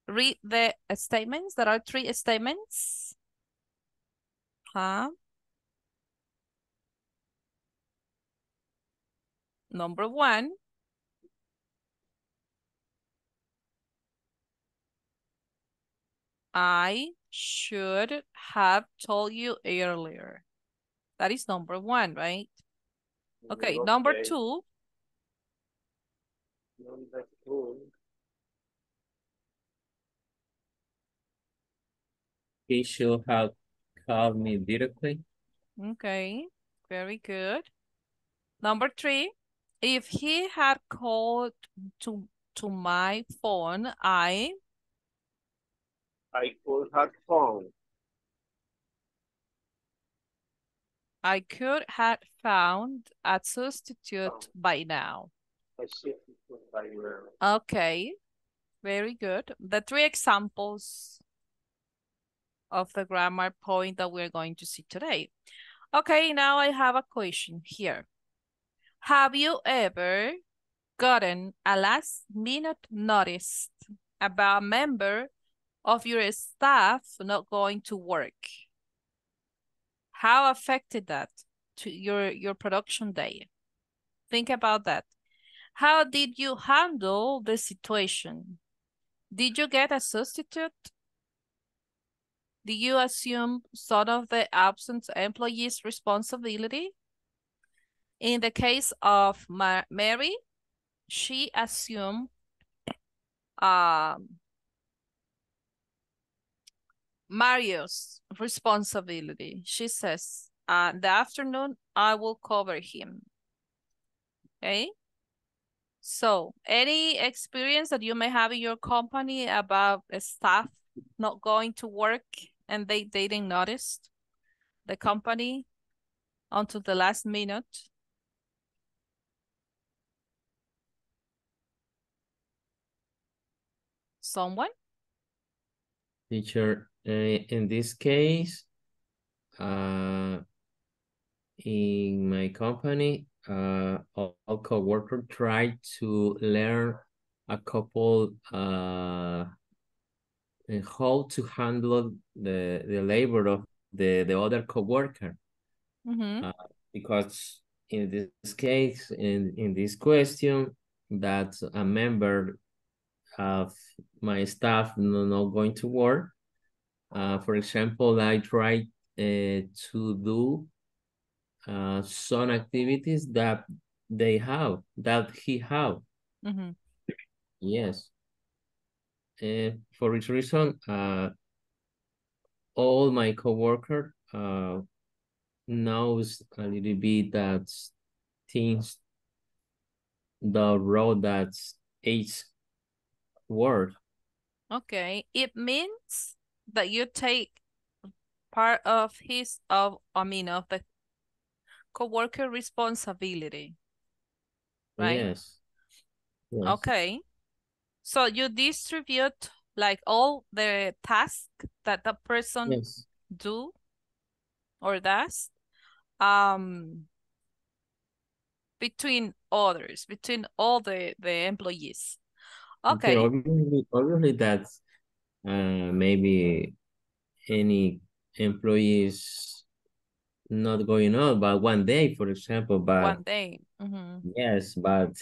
Read the statements. There are three statements. Huh? Number one. I should have told you earlier. That is number one, right? Okay, okay. Number two. Number two. He should have called me directly. Okay, very good. Number three, if he had called to, to my phone, I... I could have found. I could have found a substitute oh. by now. A substitute by now. Okay, very good. The three examples of the grammar point that we're going to see today. Okay, now I have a question here. Have you ever gotten a last minute notice about a member of your staff not going to work? How affected that to your, your production day? Think about that. How did you handle the situation? Did you get a substitute? Did you assume sort of the absent employee's responsibility? In the case of Mary, she assumed um, Mario's responsibility. She says, uh, the afternoon, I will cover him. Okay? So, any experience that you may have in your company about a staff not going to work and they, they didn't notice the company until the last minute? Someone? Teacher, uh, in this case, uh, in my company, uh, all, all co-workers tried to learn a couple uh, how to handle the, the labor of the, the other co-worker. Mm-hmm. uh, because in this case, in, in this question, that a member of my staff no, not going to work. Uh, for example, I tried uh, to do uh, some activities that they have, that he have. Mm-hmm. Yes. Uh, for which reason, uh, all my coworkers uh, knows a little bit that things, the road that's it's word. Okay, it means that you take part of his of I mean of the coworker responsibility, right? Yes. Yes. Okay, so you distribute like all the tasks that the person yes. do or does um between others, between all the the employees. Okay. Okay, obviously, obviously that uh, maybe any employees not going on, but one day, for example, but one day. Mm-hmm. Yes, but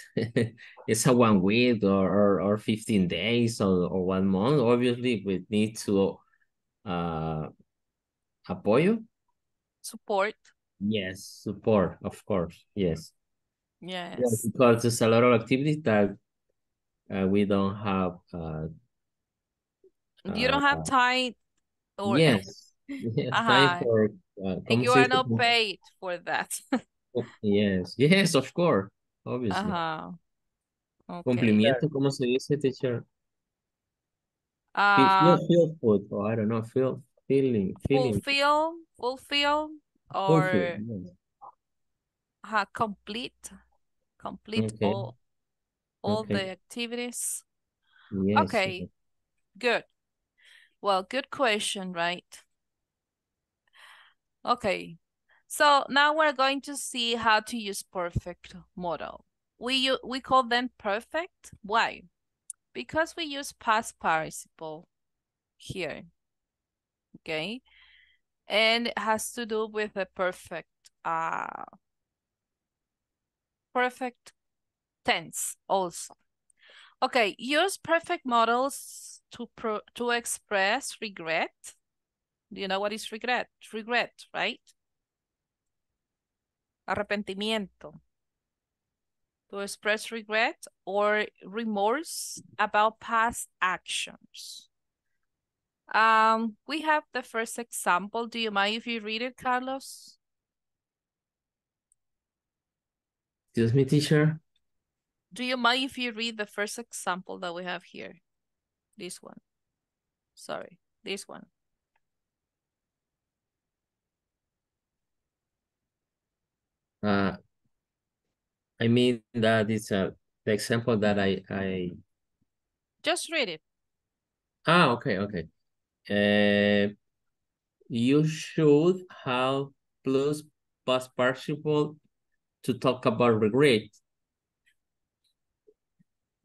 it's a one week or or, or fifteen days or, or one month. Obviously, we need to uh apoyo. Support. Yes, support, of course. Yes. Yes. Yes, because there's a lot of activities that Uh, we don't have uh, you don't uh, have time or yes, yes uh-huh. time for, uh, and you are not paid for that. Yes, yes, of course, obviously. Uh-huh. Okay. Cumplimiento, ¿cómo se dice, teacher? Uh, feel, feel food, or I don't know, feel feeling, feeling. Fulfill, fulfill, or fulfill, yes. uh, complete, complete okay. all. All okay. the activities. Yes. Okay, good. Well, good question, right? Okay, so now we're going to see how to use perfect modal. We, we call them perfect. Why? Because we use past participle here, okay? And it has to do with the perfect, uh, perfect tense also. Okay, use perfect modals to pro to express regret. Do you know what is regret? Regret, right? Arrepentimiento. To express regret or remorse about past actions. Um, we have the first example. Do you mind if you read it, Carlos? Excuse me, teacher. Do you mind if you read the first example that we have here? This one. Sorry, this one. Uh, I mean that it's a, the example that I, I... Just read it. Ah, okay, okay. Uh, you should have plus past participle to talk about regret.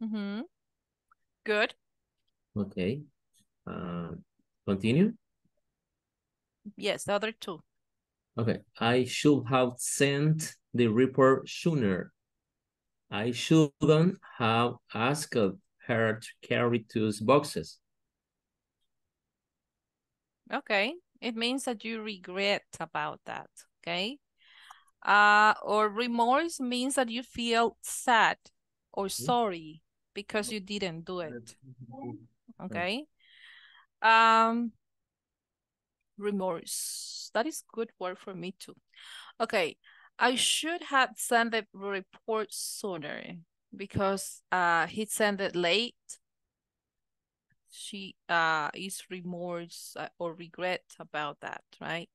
Mm-hmm. Good. Okay. Uh, continue. Yes, the other two. Okay. I should have sent the report sooner. I shouldn't have asked her to carry two boxes. Okay. It means that you regret about that. Okay. Uh, or remorse means that you feel sad or sorry because you didn't do it. Okay. Um, remorse. That is good word for me too. Okay. I should have sent the report sooner because uh, he sent it late. She uh, is remorse or regret about that, right?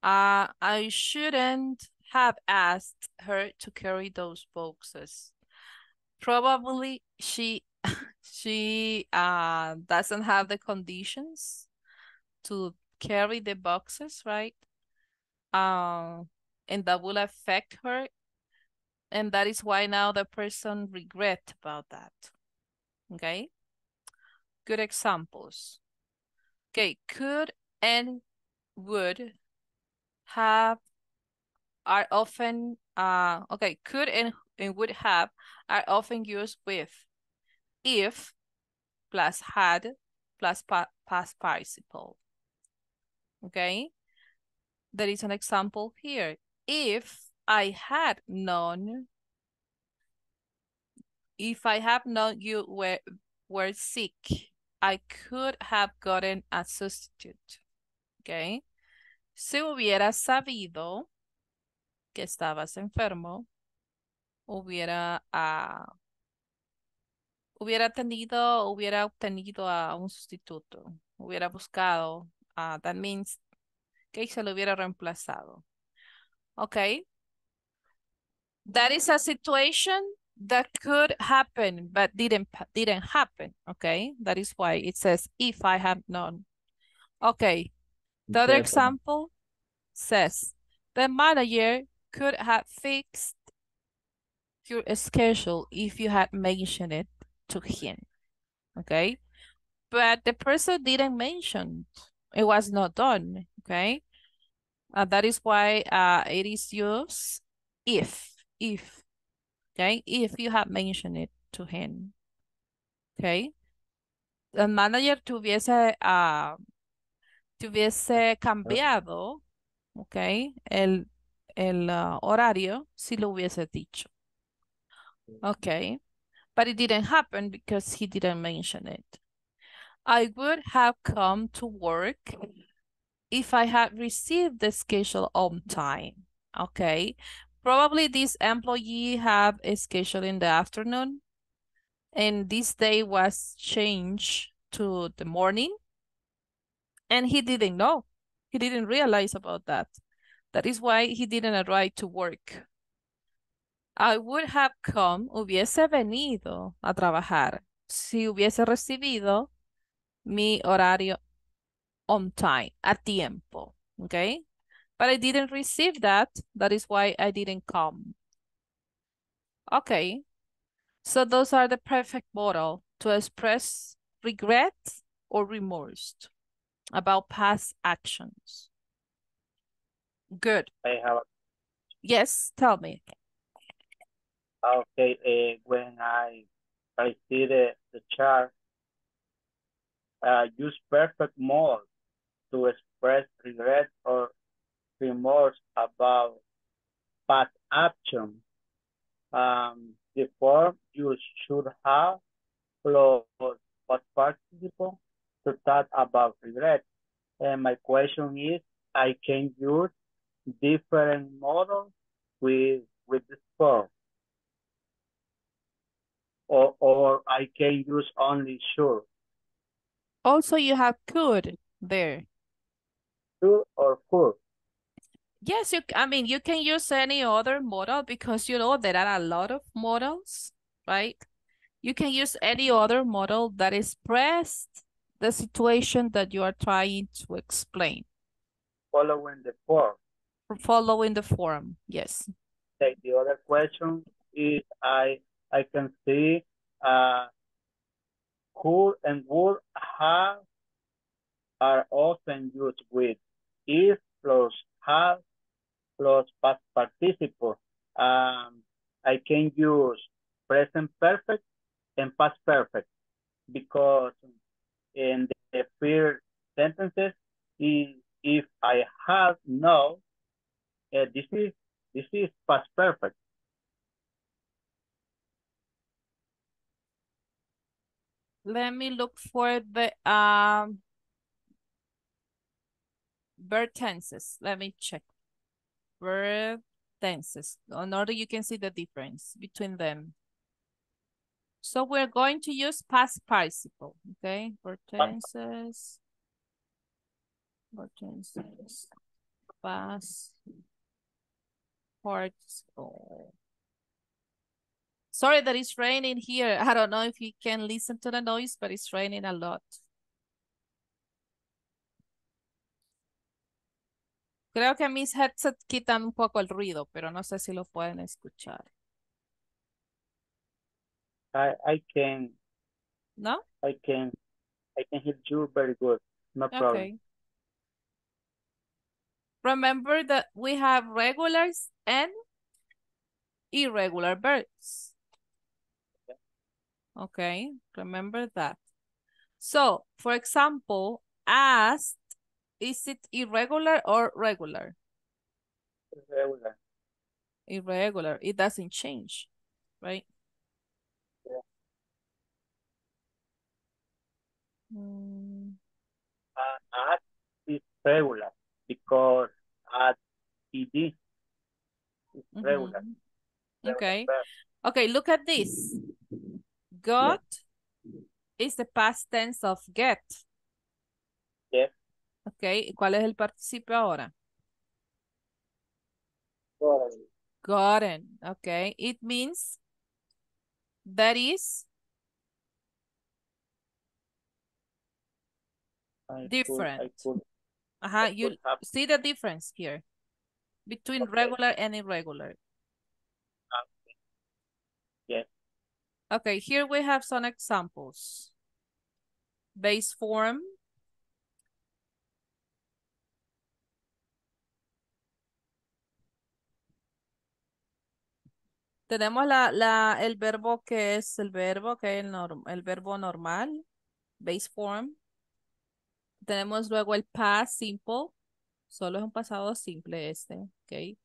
Uh, I shouldn't have asked her to carry those boxes. Probably she she uh, doesn't have the conditions to carry the boxes, right? Uh, and that will affect her. And that is why now the person regrets about that. Okay? Good examples. Okay, could and would have are often uh okay could and, and would have are often used with if plus had plus pa past participle. Okay, there is an example here. If I had known, if I have known you were were sick, I could have gotten a substitute. Okay. Si hubiera sabido que estabas enfermo, hubiera, uh, hubiera tenido, hubiera obtenido a un sustituto, hubiera buscado, uh, that means que se lo hubiera reemplazado. Okay. That is a situation that could happen, but didn't didn't happen. Okay, that is why it says if I have known. Okay, the other example says the manager could have fixed your schedule if you had mentioned it to him. Okay, but the person didn't mention it, was not done. Okay, uh, that is why uh, it is used if if. Okay, if you have mentioned it to him. Okay, the manager tuviese, uh, tuviese cambiado, okay, el, el uh, horario si lo hubiese dicho. Okay, but it didn't happen because he didn't mention it. I would have come to work if I had received the schedule on time. Okay. Probably this employee have a schedule in the afternoon and this day was changed to the morning and he didn't know. He didn't realize about that. That is why he didn't arrive to work. I would have come, hubiese venido a trabajar si hubiese recibido mi horario on time, a tiempo, okay? But I didn't receive that. That is why I didn't come. Okay. So those are the perfect model to express regret or remorse about past actions. Good. I have a... Yes, tell me. Okay, uh, when I, I see the, the chart, uh, use perfect model to express regret or remorse about past action. Um, the form you should have plus past participle to talk about regret. And my question is, I can use different models with with this form. can use only should. Also, you have could there. Should or could. Yes, you. I mean, you can use any other modal because, you know, there are a lot of modals, right? You can use any other modal that expresses the situation that you are trying to explain. Following the form. Following the form, yes. Okay, the other question is I I can see uh, could and would have are often used with is plus have plus past participle. Um, I can use present perfect and past perfect because in the first sentences, if, if I have no, uh, this is this is past perfect. Let me look for the um verb tenses. Let me check verb tenses. In order you can see the difference between them. So we're going to use past participle, okay? Verb tenses. Verb tenses. Past participle. Sorry that it's raining here. I don't know if you can listen to the noise, but it's raining a lot. Creo que mis headsets quitan un poco el ruido, pero no sé si lo pueden escuchar. I, I can. No? I can. I can hear you very good. No problem. Okay. Remember that we have regulars and irregular verbs. Okay, remember that. So, for example, asked, is it irregular or regular? Irregular. Irregular. It doesn't change, right? Yeah. Mm. Uh, asked is regular because at it is mm-hmm. regular. Okay. Okay, look at this. Got yes. is the past tense of get. Yes. Okay, ¿cuál es el participio ahora? Gotten. Gotten. Okay, it means that is I different. Could, I could, uh-huh, I you see the difference here between okay. regular and irregular. Yes. Okay, here we have some examples. Base form. Tenemos la, la, el verbo que es el verbo, que es el, norm, el verbo normal, base form. Tenemos luego el past simple. Solo es un pasado simple este, okay?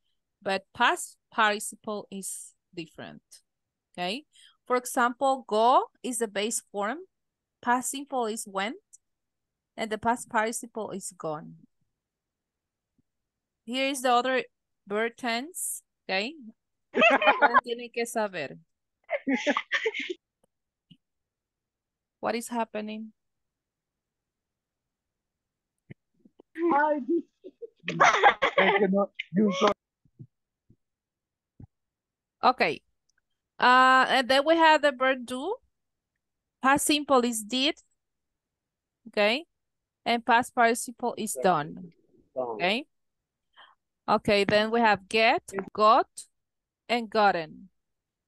But past participle is different. Okay, for example, go is the base form, past simple is went, and the past participle is gone. Here is the other verb tense, okay? Tienen que saber. What is happening? Okay. Uh, and then we have the verb do. Past simple is did. Okay. And past participle is done. Okay. Okay. Then we have get, got, and gotten.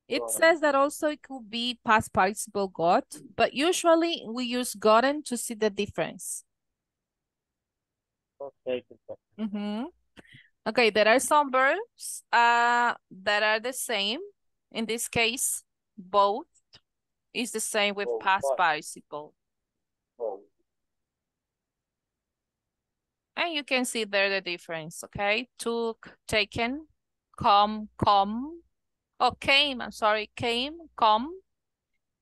It says that also it could be past participle got, but usually we use gotten to see the difference. Okay. Mm-hmm. Okay. There are some verbs uh, that are the same. In this case, both is the same with both. Past participle. Both. And you can see there the difference, okay? Took, taken, come, come. Oh, came, I'm sorry, came, come.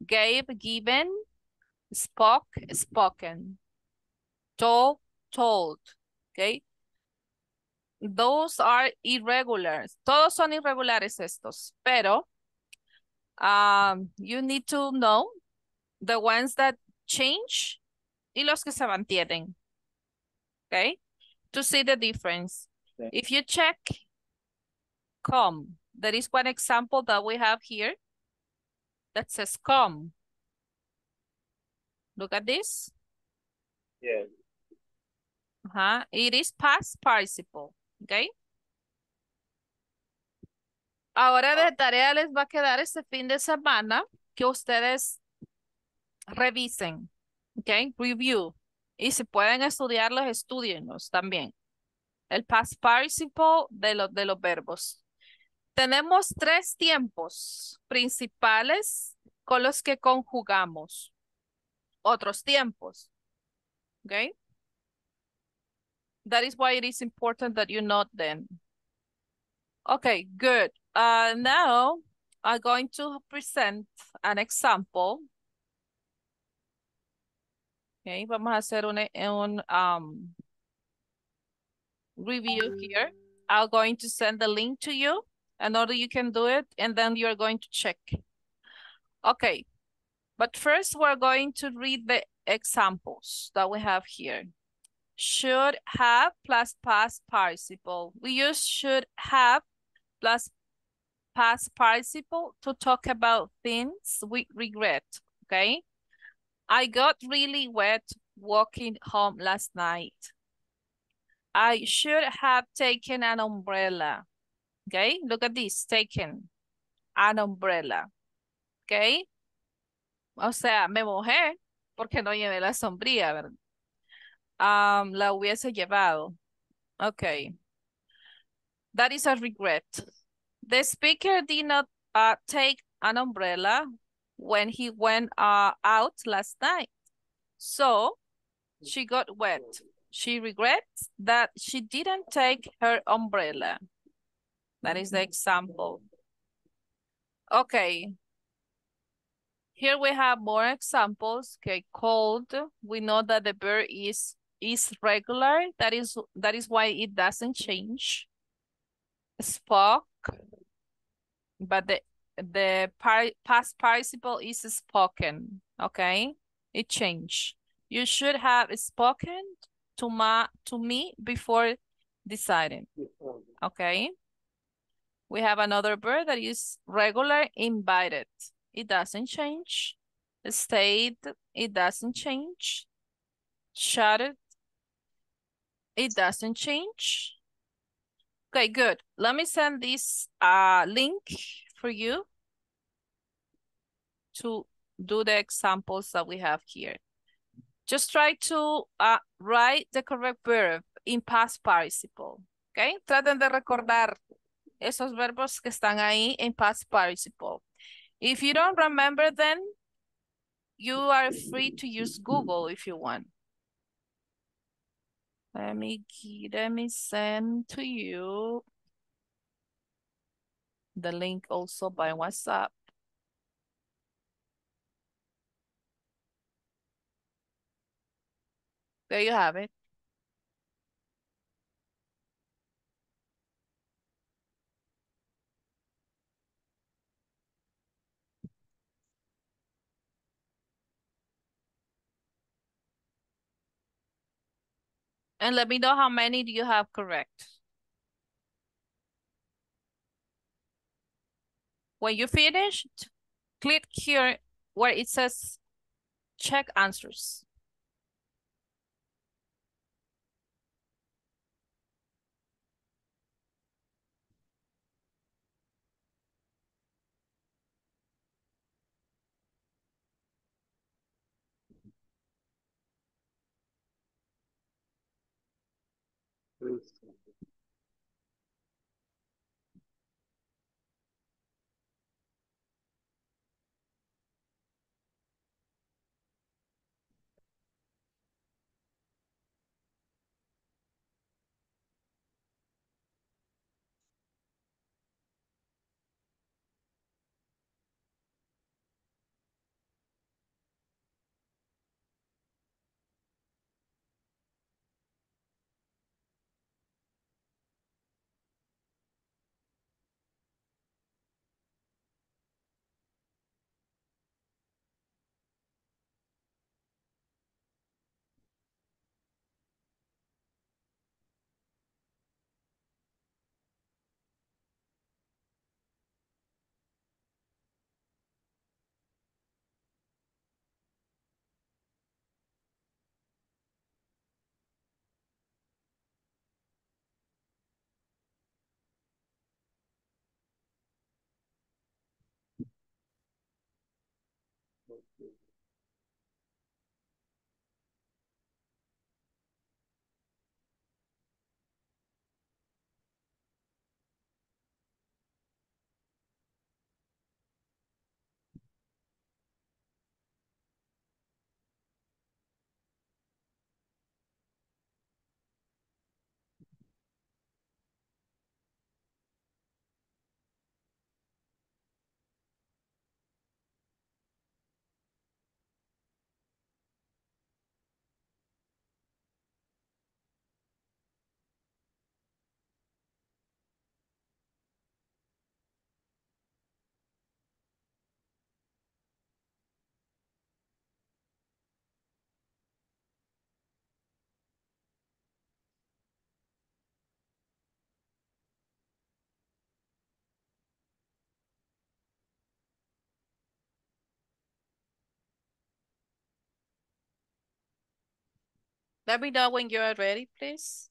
Gave, given. Spoke, spoken. Told, told, okay? Those are irregular. Todos son irregulares estos, pero... Um, you need to know the ones that change y los que se mantienen. Okay? To see the difference. Okay. If you check come, there is one example that we have here that says come. Look at this. Yeah. Uh-huh. It is past participle. Okay. Ahora de tarea les va a quedar este fin de semana que ustedes revisen. Okay. Review. Y si pueden estudiarlos, estudienlos también. El past participle de los, de los verbos. Tenemos tres tiempos principales con los que conjugamos otros tiempos. Okay? That is why it is important that you note them. Okay, good. Uh, now I'm going to present an example. Okay, vamos a hacer un, un um, review here. I'm going to send the link to you. In order you can do it, and then you're going to check. Okay, but first we're going to read the examples that we have here. Should have plus past participle. We use should have plus past participle to talk about things we regret, okay? I got really wet walking home last night. I should have taken an umbrella. Okay, look at this, taken, an umbrella, okay? O sea, me mojé porque no llevé la sombrilla, ¿verdad? Um, la hubiese llevado, okay. That is a regret. The speaker did not uh, take an umbrella when he went uh, out last night. So, she got wet. She regrets that she didn't take her umbrella. That is the example. Okay. Here we have more examples. Okay, cold. We know that the verb is is regular. That is that is why it doesn't change. Spoke. But the the par past participle is spoken. Okay, it changed. You should have spoken to ma to me before deciding. Okay. We have another verb that is regular, invited. It doesn't change. Stayed, it doesn't change. Shouted, it doesn't change. Okay, good. Let me send this uh, link for you to do the examples that we have here. Just try to uh, write the correct verb in past participle. Okay, traten de recordar esos verbos que están ahí en past participle. If you don't remember, then you are free to use Google if you want. Let me, let me send to you the link also by WhatsApp. There you have it. And let me know how many do you have correct. When you finished, click here where it says check answers. Let me know when you are ready, please.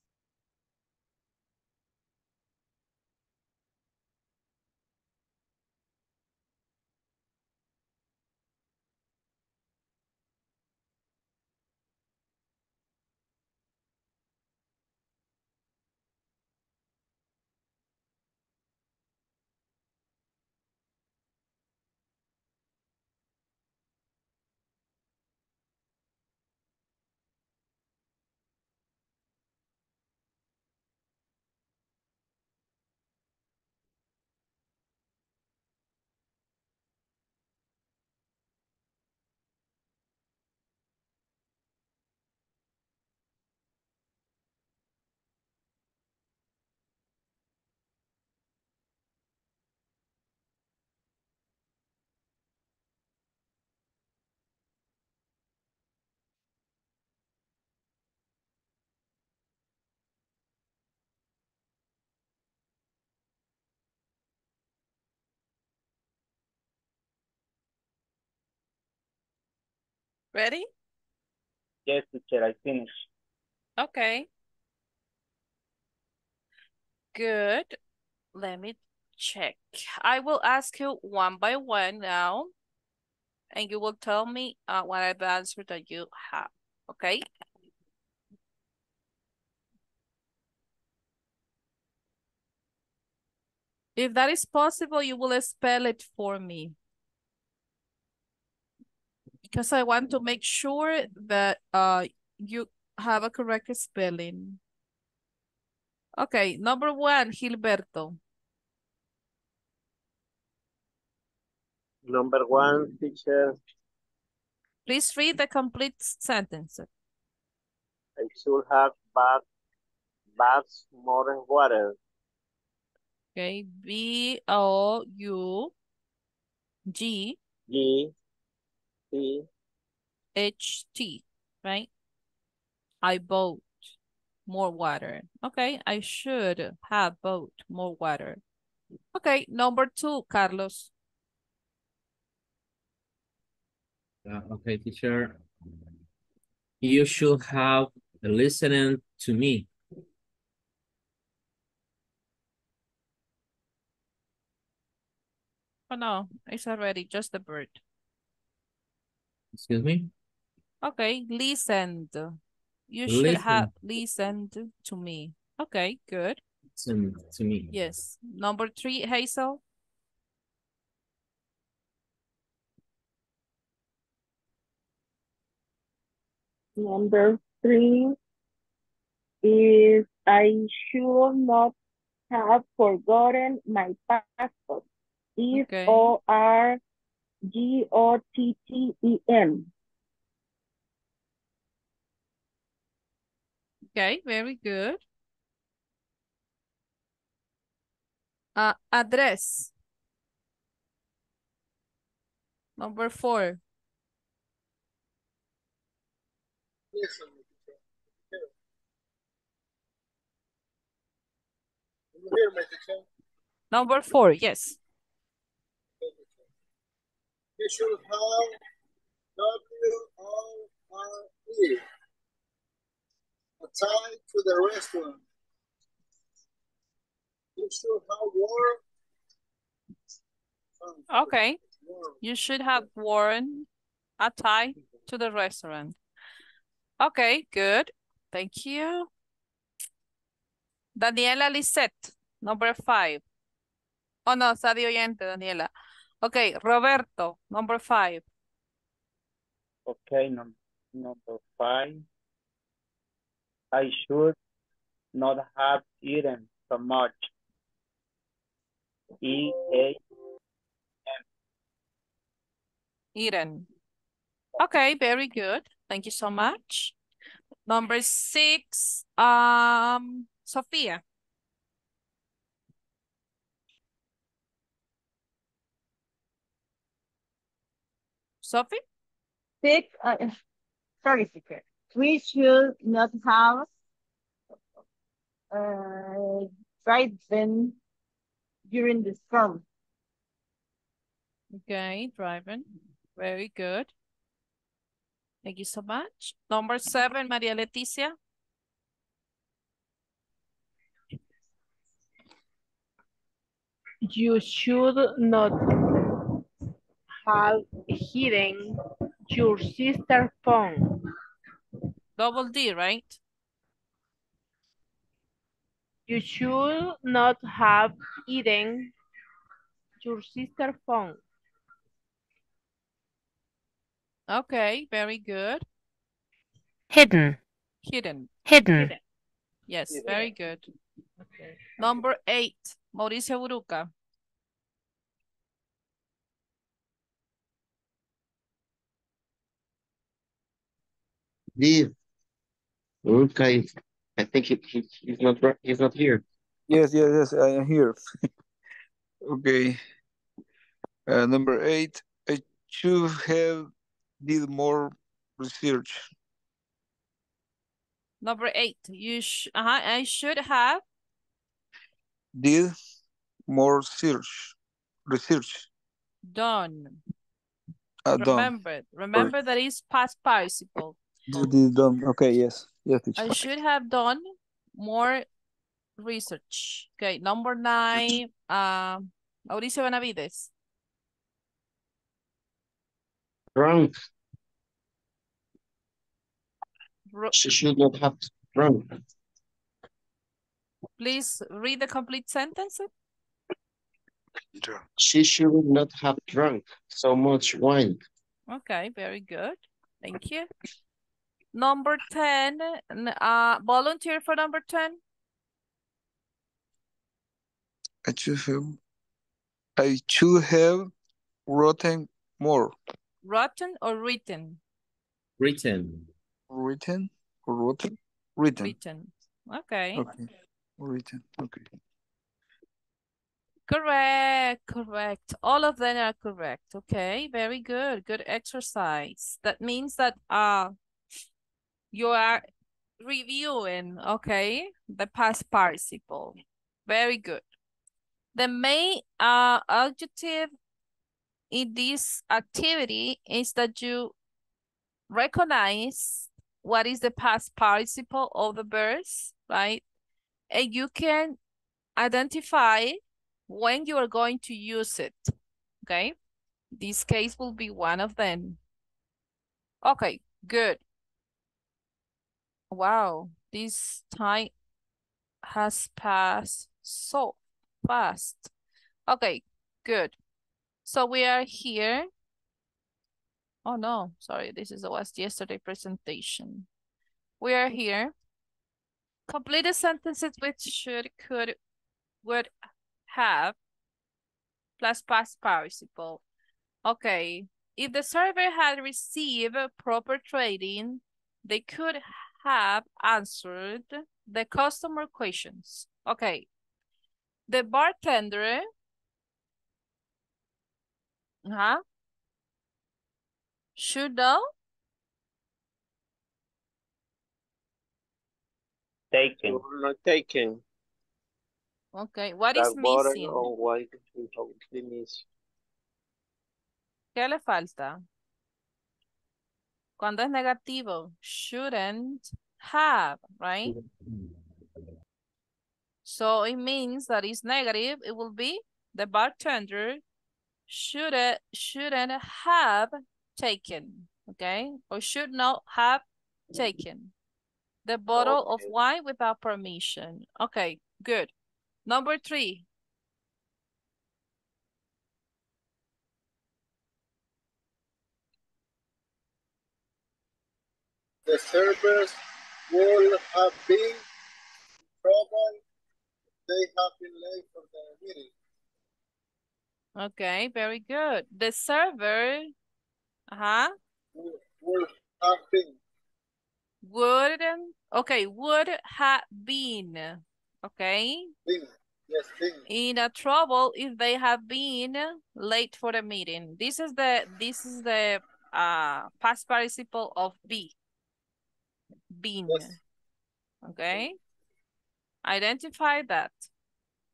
Ready? Yes, teacher, I finished. Okay. Good. Let me check. I will ask you one by one now, and you will tell me uh, what are the answers that you have, okay? If that is possible, you will spell it for me, because I want to make sure that uh, you have a correct spelling. Okay, number one, Gilberto. Number one, teacher. Please read the complete sentence. I should have bath, baths more than water. Okay, B O U G. G. T. H T, right? I bought more water. Okay, I should have bought more water. Okay, number two, Carlos. Uh, okay, teacher. You should have listened to me. Oh no, it's already just the bird. Excuse me? Okay, listened. You should Listen. have listened to me. Okay, good. Listen to me. Yes. Number three, Hazel. Number three is I should not have forgotten my passport. If okay. or G O T T E M. Okay, very good. Uh, Andres. Number four. Yes, number four, yes. You should have W O R E tied to the restaurant. You should have worn. Okay. War. You should have worn a tie to the restaurant. Okay, good. Thank you. Daniela Lisette, number five. Oh, no, está de oyente, Daniela. Okay, Roberto, number five. Okay, num number five. I should not have eaten so much. E A M. Eaten. Okay, very good. Thank you so much. Number six, um, Sofia. Sophie? Six, uh, sorry, secret. We should not have uh, driven during the storm. Okay, driving. Very good. Thank you so much. Number seven, Maria Leticia. You should not have hidden your sister's phone. Double D, right? You should not have hidden your sister's phone. Okay, very good. Hidden. Hidden. Hidden. Hidden. Yes, hidden. Very good. Okay. Number eight, Mauricio Buruca. Leave. Buruca is, I think he, he, he's not he's not here. Yes, yes, yes, I am here. Okay. Uh, number eight, I should have did more research. Number eight, you sh uh-huh, I should have did more search research. Done. Uh, remember, done. remember Sorry. that is past participle. Done. Okay, yes. Yes, I fine. should have done more research. Okay, number nine, uh, Mauricio Benavides. Drunk. Ro she should not have drunk. Please read the complete sentence. Drunk. She should not have drunk so much wine. Okay, very good. Thank you. Number ten, uh, volunteer for number ten. I should have, I should have written more. Rotten or written? Written. Written or rotten? Written. Written. Okay. Okay. Written. Okay. Correct. Correct. All of them are correct. Okay. Very good. Good exercise. That means that uh, you are reviewing, okay, the past participle. Very good. The main uh, adjective in this activity is that you recognize what is the past participle of the verbs, right? And you can identify when you are going to use it, okay? This case will be one of them. Okay, good. Wow, this time has passed so fast. Okay, good. So we are here. Oh no, sorry, this is the last yesterday presentation. We are here. Complete the sentences with should, could, would, have, plus past participle. Okay, if the survey had received proper training, they could have answered the customer questions. Okay, the bartender Uh-huh. should know taken not taken okay what is missing? What is ¿Qué le falta? Cuando es negativo, shouldn't have, right? So it means that it's negative. It will be the bartender Should, shouldn't have taken, okay? Or should not have taken the bottle okay. of wine without permission. Okay, good. Number three. The servers would have been trouble. They have been late for their meeting. Okay, very good. The server uh-huh. would, would have been. Would, okay, would have been, okay? Been. Yes, been. In a trouble if they have been late for the meeting. This is the, this is the uh, past participle of be. Been. Yes. Okay. Identify that.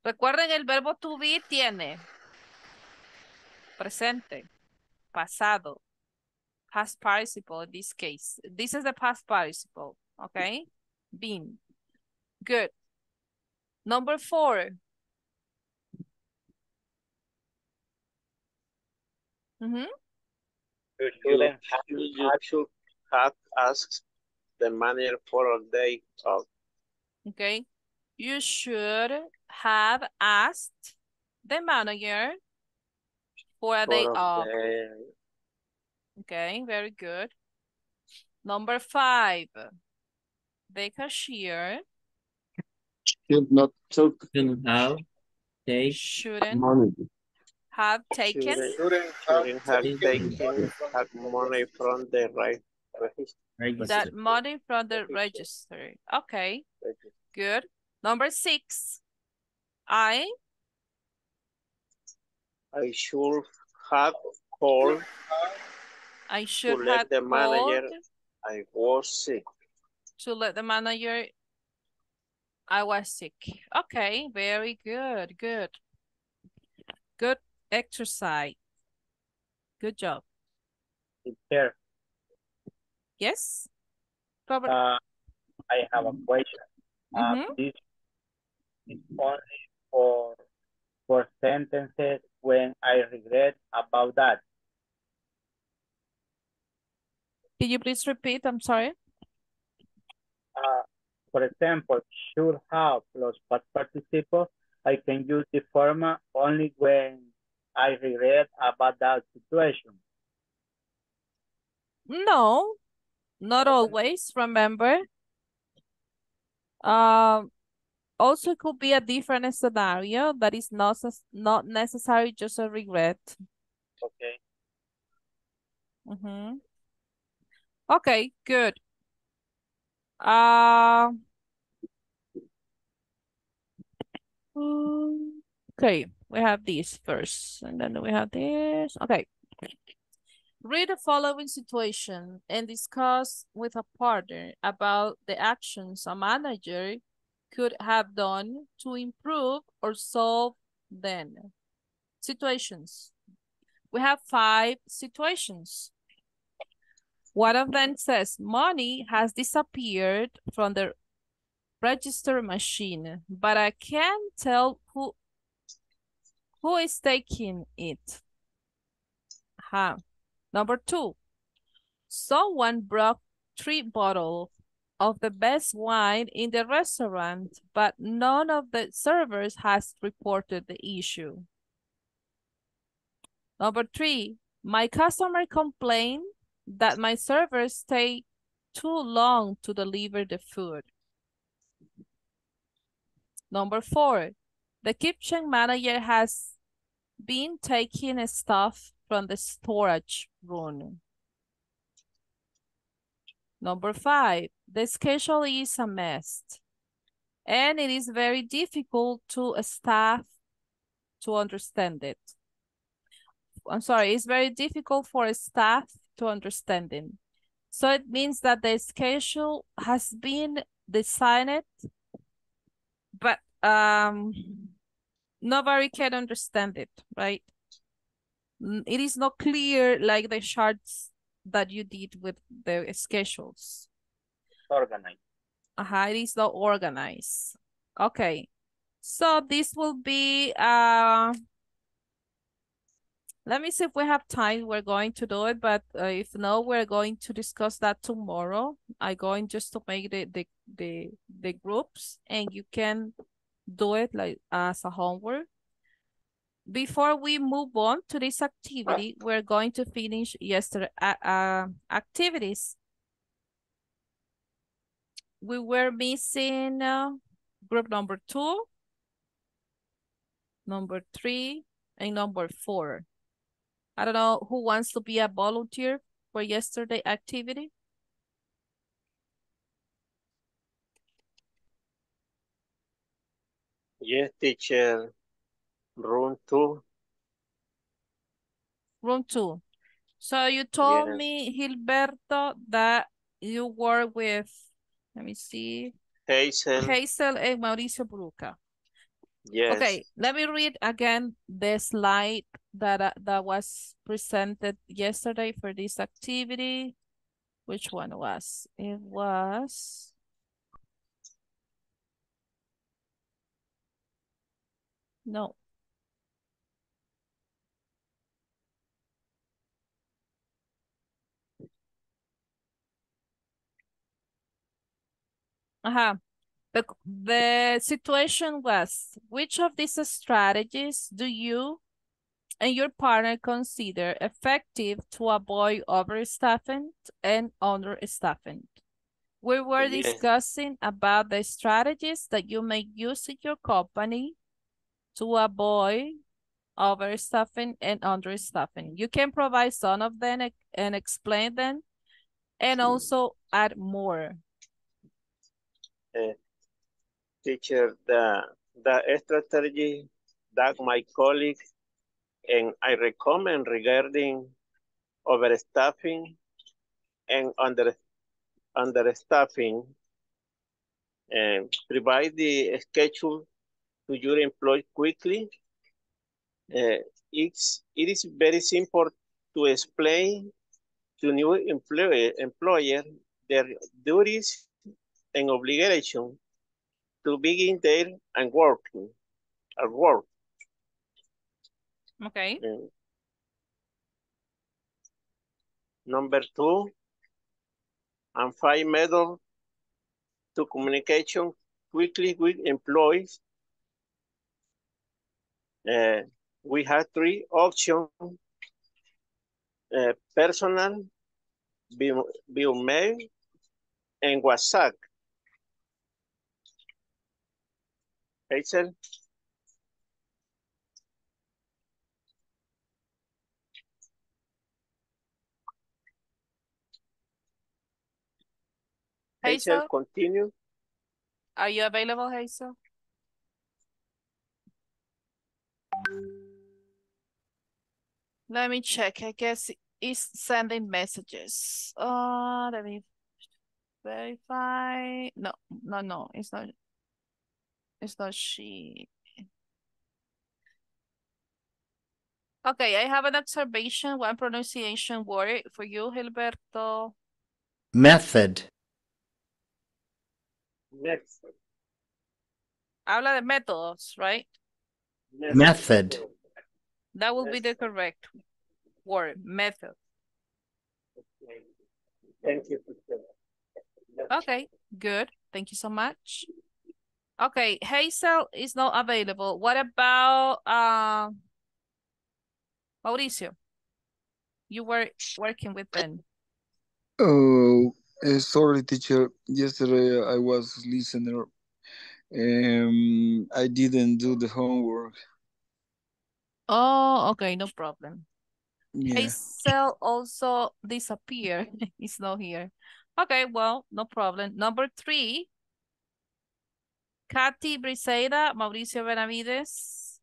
Recuerden el verbo to be tiene presente, pasado, past participle in this case. This is the past participle. Okay. Been. Good. Number four. Mm-hmm. The student should have asked the manager for a day off. Okay. You should have asked the manager for a for day off. Day. Okay, very good. Number five. The cashier should not took have they shouldn't money. have taken shouldn't have, have taken that money from the right register. That money from the register. Okay. Good. Number six. I I should have called I should to have let the manager I was sick. To let the manager I was sick. Okay, very good. Good. Good exercise. Good job. Prepare. Yes, Robert. Uh, I have a question. Mm-hmm. uh, this is only for for sentences when I regret about that. Can you please repeat? I'm sorry. Uh, for example, should have plus past participle. I can use the format only when I regret about that situation. No. Not always, remember. Um, also, it could be a different scenario that is not, not necessary, just a regret. Okay. Mm-hmm. Okay, good. Uh, okay, we have this first, and then we have this. Okay. Read the following situation and discuss with a partner about the actions a manager could have done to improve or solve them. Situations. We have five situations. One of them says, money has disappeared from the register machine, but I can't tell who, who is taking it. Huh. Number two, someone brought three bottles of the best wine in the restaurant, but none of the servers has reported the issue. Number three, my customer complained that my servers take too long to deliver the food. Number four, the kitchen manager has been taking stuff from the storage room. Number five, the schedule is a mess, and it is very difficult to staff to understand it. I'm sorry, it's very difficult for a staff to understand it. So it means that the schedule has been designed, but um, nobody can understand it, right? It is not clear like the charts that you did with the schedules. Organized. Uh-huh, it is not organized. Okay. So this will be uh, Let me see if we have time. We're going to do it, but uh, if no, we're going to discuss that tomorrow. I'm going just to make the, the, the, the groups, and you can do it like as a homework. Before we move on to this activity, we're going to finish yesterday uh, uh, activities. We were missing uh, group number two, number three, and number four. I don't know who wants to be a volunteer for yesterday activity. Yes, teacher. Room two. Room two. So you told yeah. me, Gilberto, that you work with, let me see. Hazel. Hazel and Mauricio Buruca. Yes. Okay, let me read again the slide that, uh, that was presented yesterday for this activity. Which one was? It was... No. Uh-huh. The, the situation was, which of these strategies do you and your partner consider effective to avoid overstaffing and understaffing? We were yeah. discussing about the strategies that you may use in your company to avoid overstaffing and understaffing. You can provide some of them and explain them, and also add more. Uh, teacher, the, the strategy that my colleague and I recommend regarding overstaffing and under understaffing, uh, provide the schedule to your employee quickly. Uh, it's, it is very simple to explain to new employer, employer their duties and obligation to begin there and working at work. Okay. And number two, and five methods to communication quickly with employees. Uh, we have three options: uh, personal, via mail, and WhatsApp. Hazel? Hazel? Hazel, continue. Are you available, Hazel? Let me check. I guess it's sending messages. Uh, let me verify. No, no, no. It's not. It's not she. Okay, I have an observation, one pronunciation word for you, Gilberto. Method. Method. Habla de métodos, right? Method. Method. That would be the correct word, method. Okay. Thank you. Okay, good. Thank you so much. Okay, Hazel is not available. What about uh, Mauricio? You were working with them. Oh, uh, sorry, teacher. Yesterday I was listener. Um, I didn't do the homework. Oh, okay, no problem. Yeah. Hazel also disappeared. It's not here. Okay, well, no problem. Number three. Kathy Briseida, Mauricio Benavides,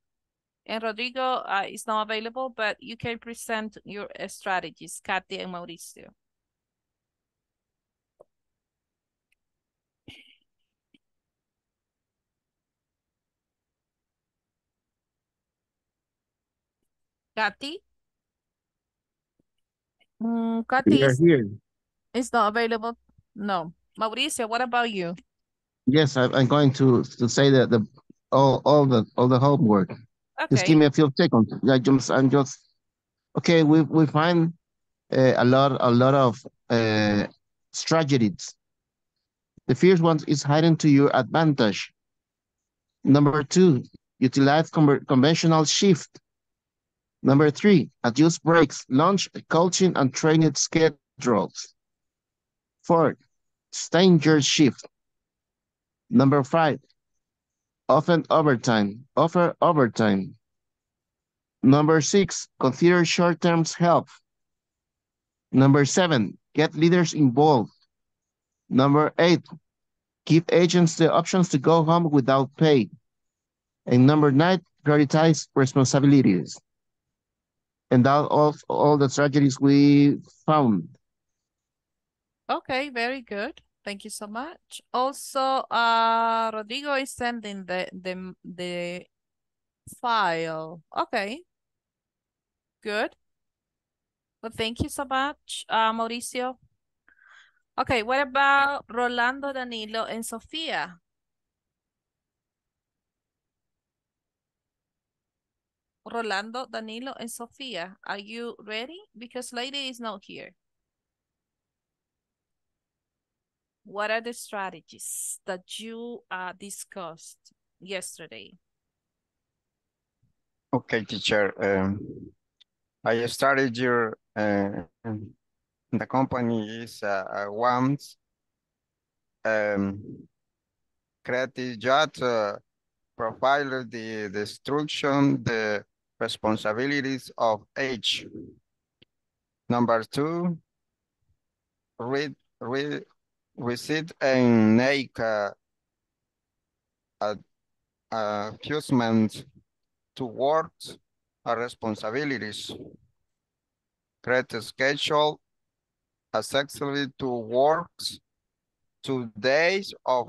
and Rodrigo uh, is not available, but you can present your uh, strategies, Kathy and Mauricio. Kathy? Mm, Kathy is, is not available. No. Mauricio, what about you? Yes, I, I'm going to to say that the all all the all the homework. Okay. Just give me a few seconds. I just I'm just okay, we we find uh, a lot a lot of uh, strategies. The first one is hiding to your advantage. Number two, utilize conventional shift. Number three, adjust breaks, launch coaching and training schedules. Four, sustain your shift. Number five, offer overtime. Offer overtime. Number six, consider short-term help. Number seven, get leaders involved. Number eight, give agents the options to go home without pay. And number nine, prioritize responsibilities. And that all, all the strategies we found. Okay, very good. Thank you so much. Also, uh, Rodrigo is sending the, the, the file. Okay, good. Well, thank you so much, uh, Mauricio. Okay, what about Rolando, Danilo, and Sofia? Rolando, Danilo, and Sofia, are you ready? Because Lady is not here. What are the strategies that you uh, discussed yesterday? Okay, teacher. Um, I started your... Uh, the company is uh, once um, creative job uh, profile, the destruction, the responsibilities of each. Number two, read, read, receive and make a, a, a adjustment towards our responsibilities. Create a schedule accessible to works two days of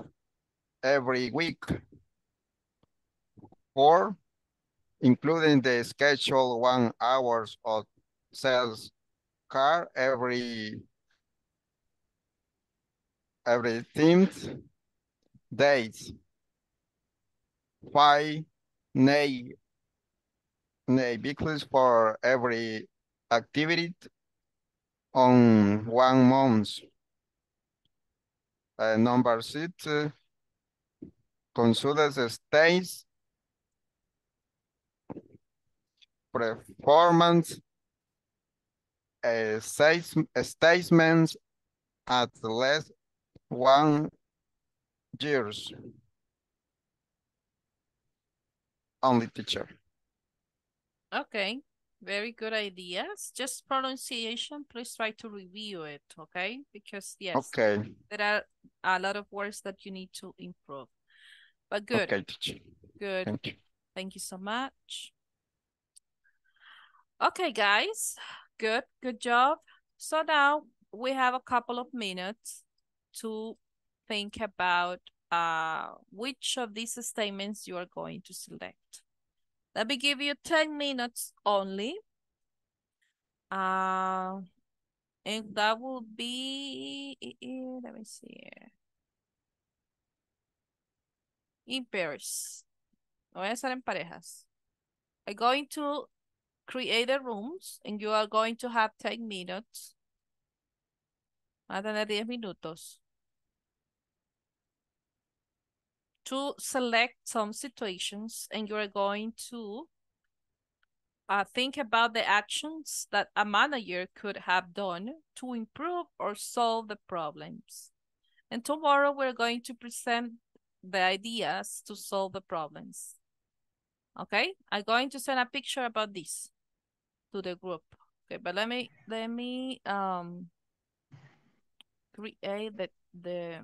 every week. Four, including the schedule one hours of sales car every every tenth days. Five, nay, nay vehicles for every activity on one month. Uh, number six, uh, consider the states performance uh, statements at least one years. Only teacher. Okay, very good ideas. Just pronunciation, please try to review it, okay? Because yes, okay, there are a lot of words that you need to improve. But good, okay, teacher. Good. Thank you. Thank you so much. Okay, guys, good, good job. So now we have a couple of minutes to think about uh, which of these statements you are going to select. Let me give you ten minutes only. Uh, and that will be, let me see here. In pairs. No voy a hacer en parejas. I'm going to create the rooms and you are going to have ten minutes. Va a tener diez minutos. To select some situations and you're going to uh, think about the actions that a manager could have done to improve or solve the problems. And tomorrow we're going to present the ideas to solve the problems. Okay, I'm going to send a picture about this to the group. Okay, but let me let me um create the the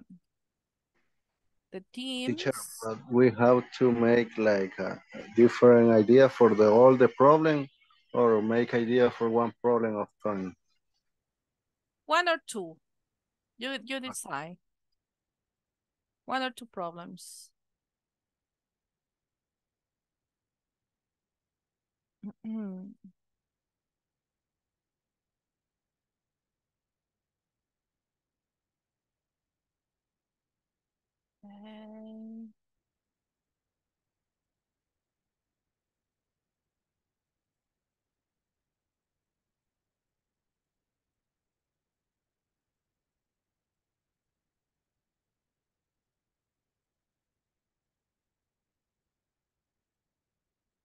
the team. Teacher, but we have to make like a different idea for the all the problem, or make idea for one problem of time. One or two, you you decide. One or two problems. Mm-hmm. And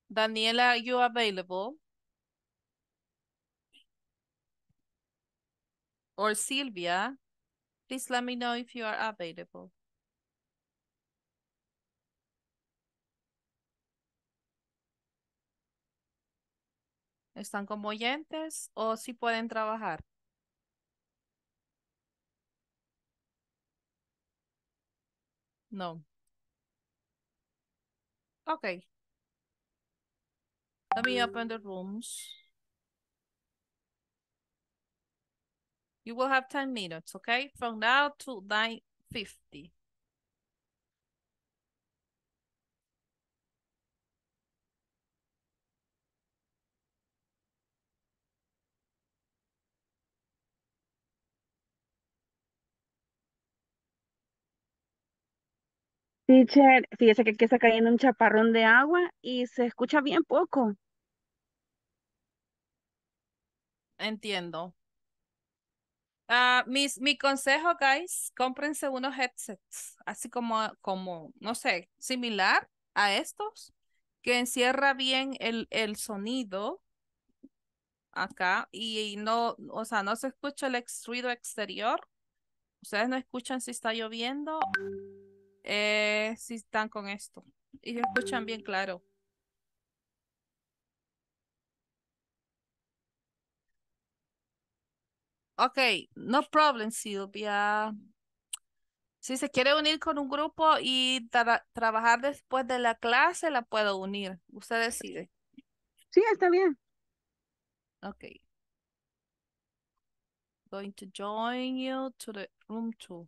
Daniela, are you available? Or Silvia, please let me know if you are available. ¿Están como oyentes o si pueden trabajar? No. Okay. Let me open the rooms. You will have ten minutes, okay? From now to nine fifty. Teacher, fíjese que aquí está cayendo un chaparrón de agua y se escucha bien poco. Entiendo. Uh, mis, mi consejo, guys, cómprense unos headsets, así como, como, no sé, similar a estos, que encierra bien el, el sonido acá y no, o sea, no se escucha el ex, ruido exterior. Ustedes no escuchan si está lloviendo. Eh, si están con esto y se escuchan bien claro. Ok, no problem, Silvia. Si se quiere unir con un grupo y tra trabajar después de la clase, la puedo unir. Usted decide. Sí, está bien. Ok. Going to join you to the room two.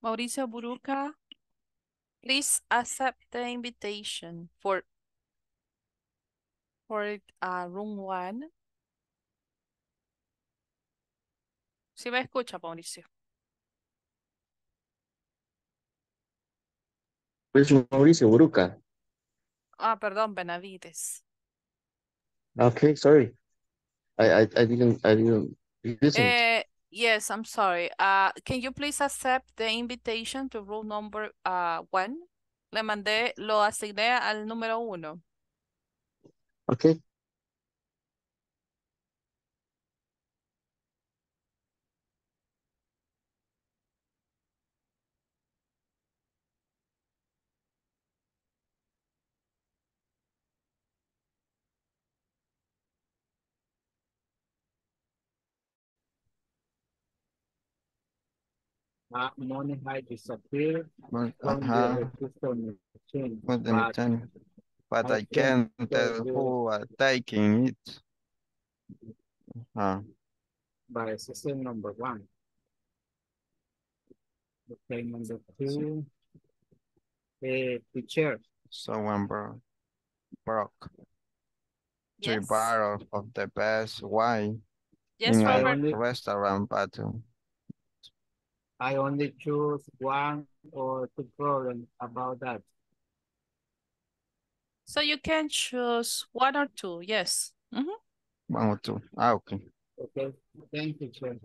Mauricio Buruka, please accept the invitation for for uh, room one. ¿Sí me escucha, Mauricio? Pues Mauricio Buruka. Ah, perdón, Benavides. Okay, sorry. I I, I didn't I didn't listen. Eh, Yes, I'm sorry. Uh, can you please accept the invitation to room number uh, one? Le mandé, lo asigné al número uno. Okay. Uh, morning I disappeared well, from uh-huh. the register machine, well, but, machine. but I can't tell who are taking it uh-huh. by system number one. Okay, number two, the teacher. Someone broke, broke. Yes. Three barrels of the best wine yes, in Robert. A restaurant bathroom. I only choose one or two problems about that. So you can choose one or two, yes. Mm-hmm. One or two. Ah, okay. Okay. Thank you, teacher.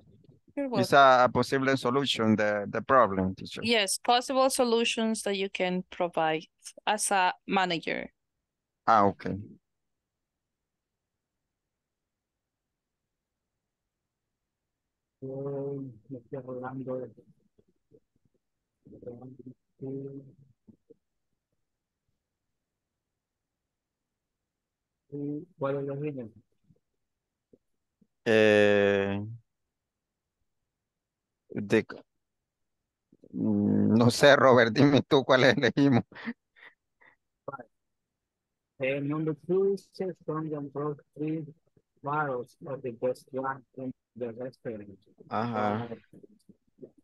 It's a possible solution, the, the problem, teacher. Yes, possible solutions that you can provide as a manager. Ah, okay. Mister Rolando, Mm, What are your reasons? Eh, de, no sé, Robert, dime tú cuáles elegimos. Eh, number two says from the first three barrels of the best one in the restaurant. Ajá.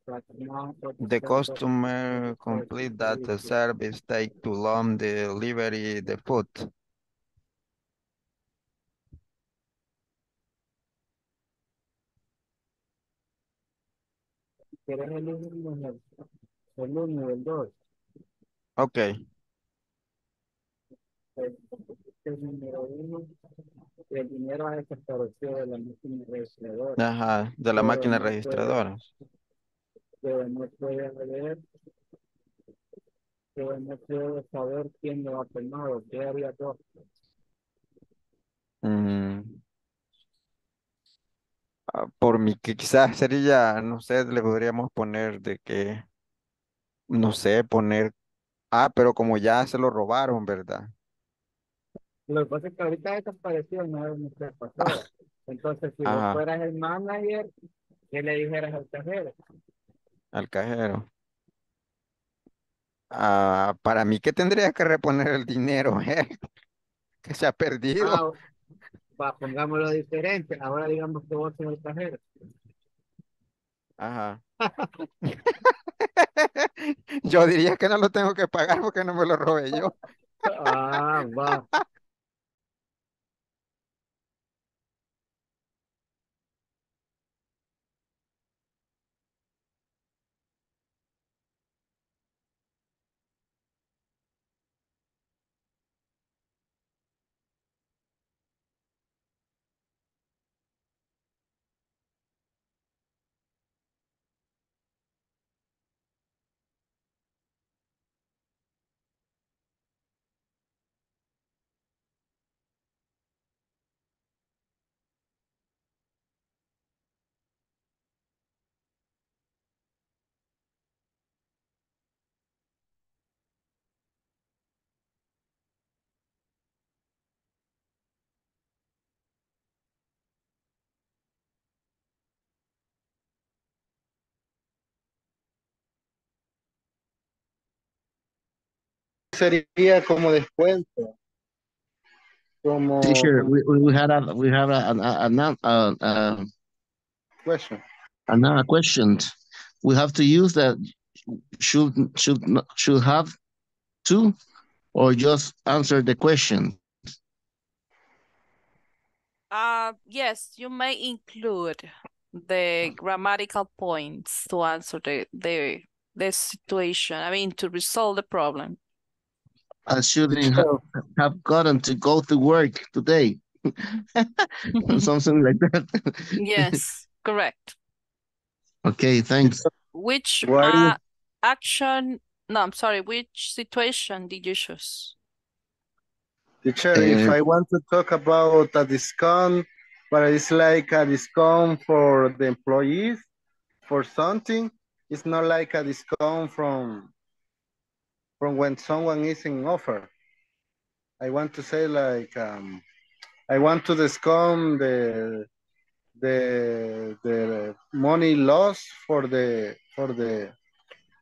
But now for the The purpose of customer complete that the delivery, service take too long delivery the food. ¿quieres el uno, el el uno o el dos? Okay. El, el número uno, el dinero es desaparecido de la máquina registradora. Ajá, de la Pero máquina no puede- registradora. pero no puede leer, pero no puede saber quién lo ha tomado, qué había dos. Mm, ah, Por mi que quizás sería, no sé, le podríamos poner de que, no sé, poner, ah, pero como ya se lo robaron, ¿verdad? Lo que pasa es que ahorita desapareció, no es nuestra pasada. Entonces, si vos Ajá, fueras el manager, ¿qué le dijeras al cajero? al cajero. Ah, para mí que tendría que reponer el dinero, ¿eh? Que se ha perdido. Ah, va, pongámoslo diferente. Ahora digamos que vos sos el cajero. Ajá. Yo diría que no lo tengo que pagar porque no me lo robé yo. Ah, va. Sería como descuento, como Teacher, we, we we had a we have a, an a, an- uh, uh, question. another question. We have to use that. Should should not- should have to, or just answer the question? Uh, yes, you may include the grammatical points to answer the, the, the situation. I mean, to resolve the problem. I shouldn't ha So, have gotten to go to work today, or something like that. Yes, correct. Okay, thanks. Which what is uh, action, no, I'm sorry, which situation did you choose? teacher? If Uh, I want to talk about a discount, but it's like a discount for the employees for something. It's not like a discount from from when someone is in offer. I want to say like um, I want to discount the the the money loss for the for the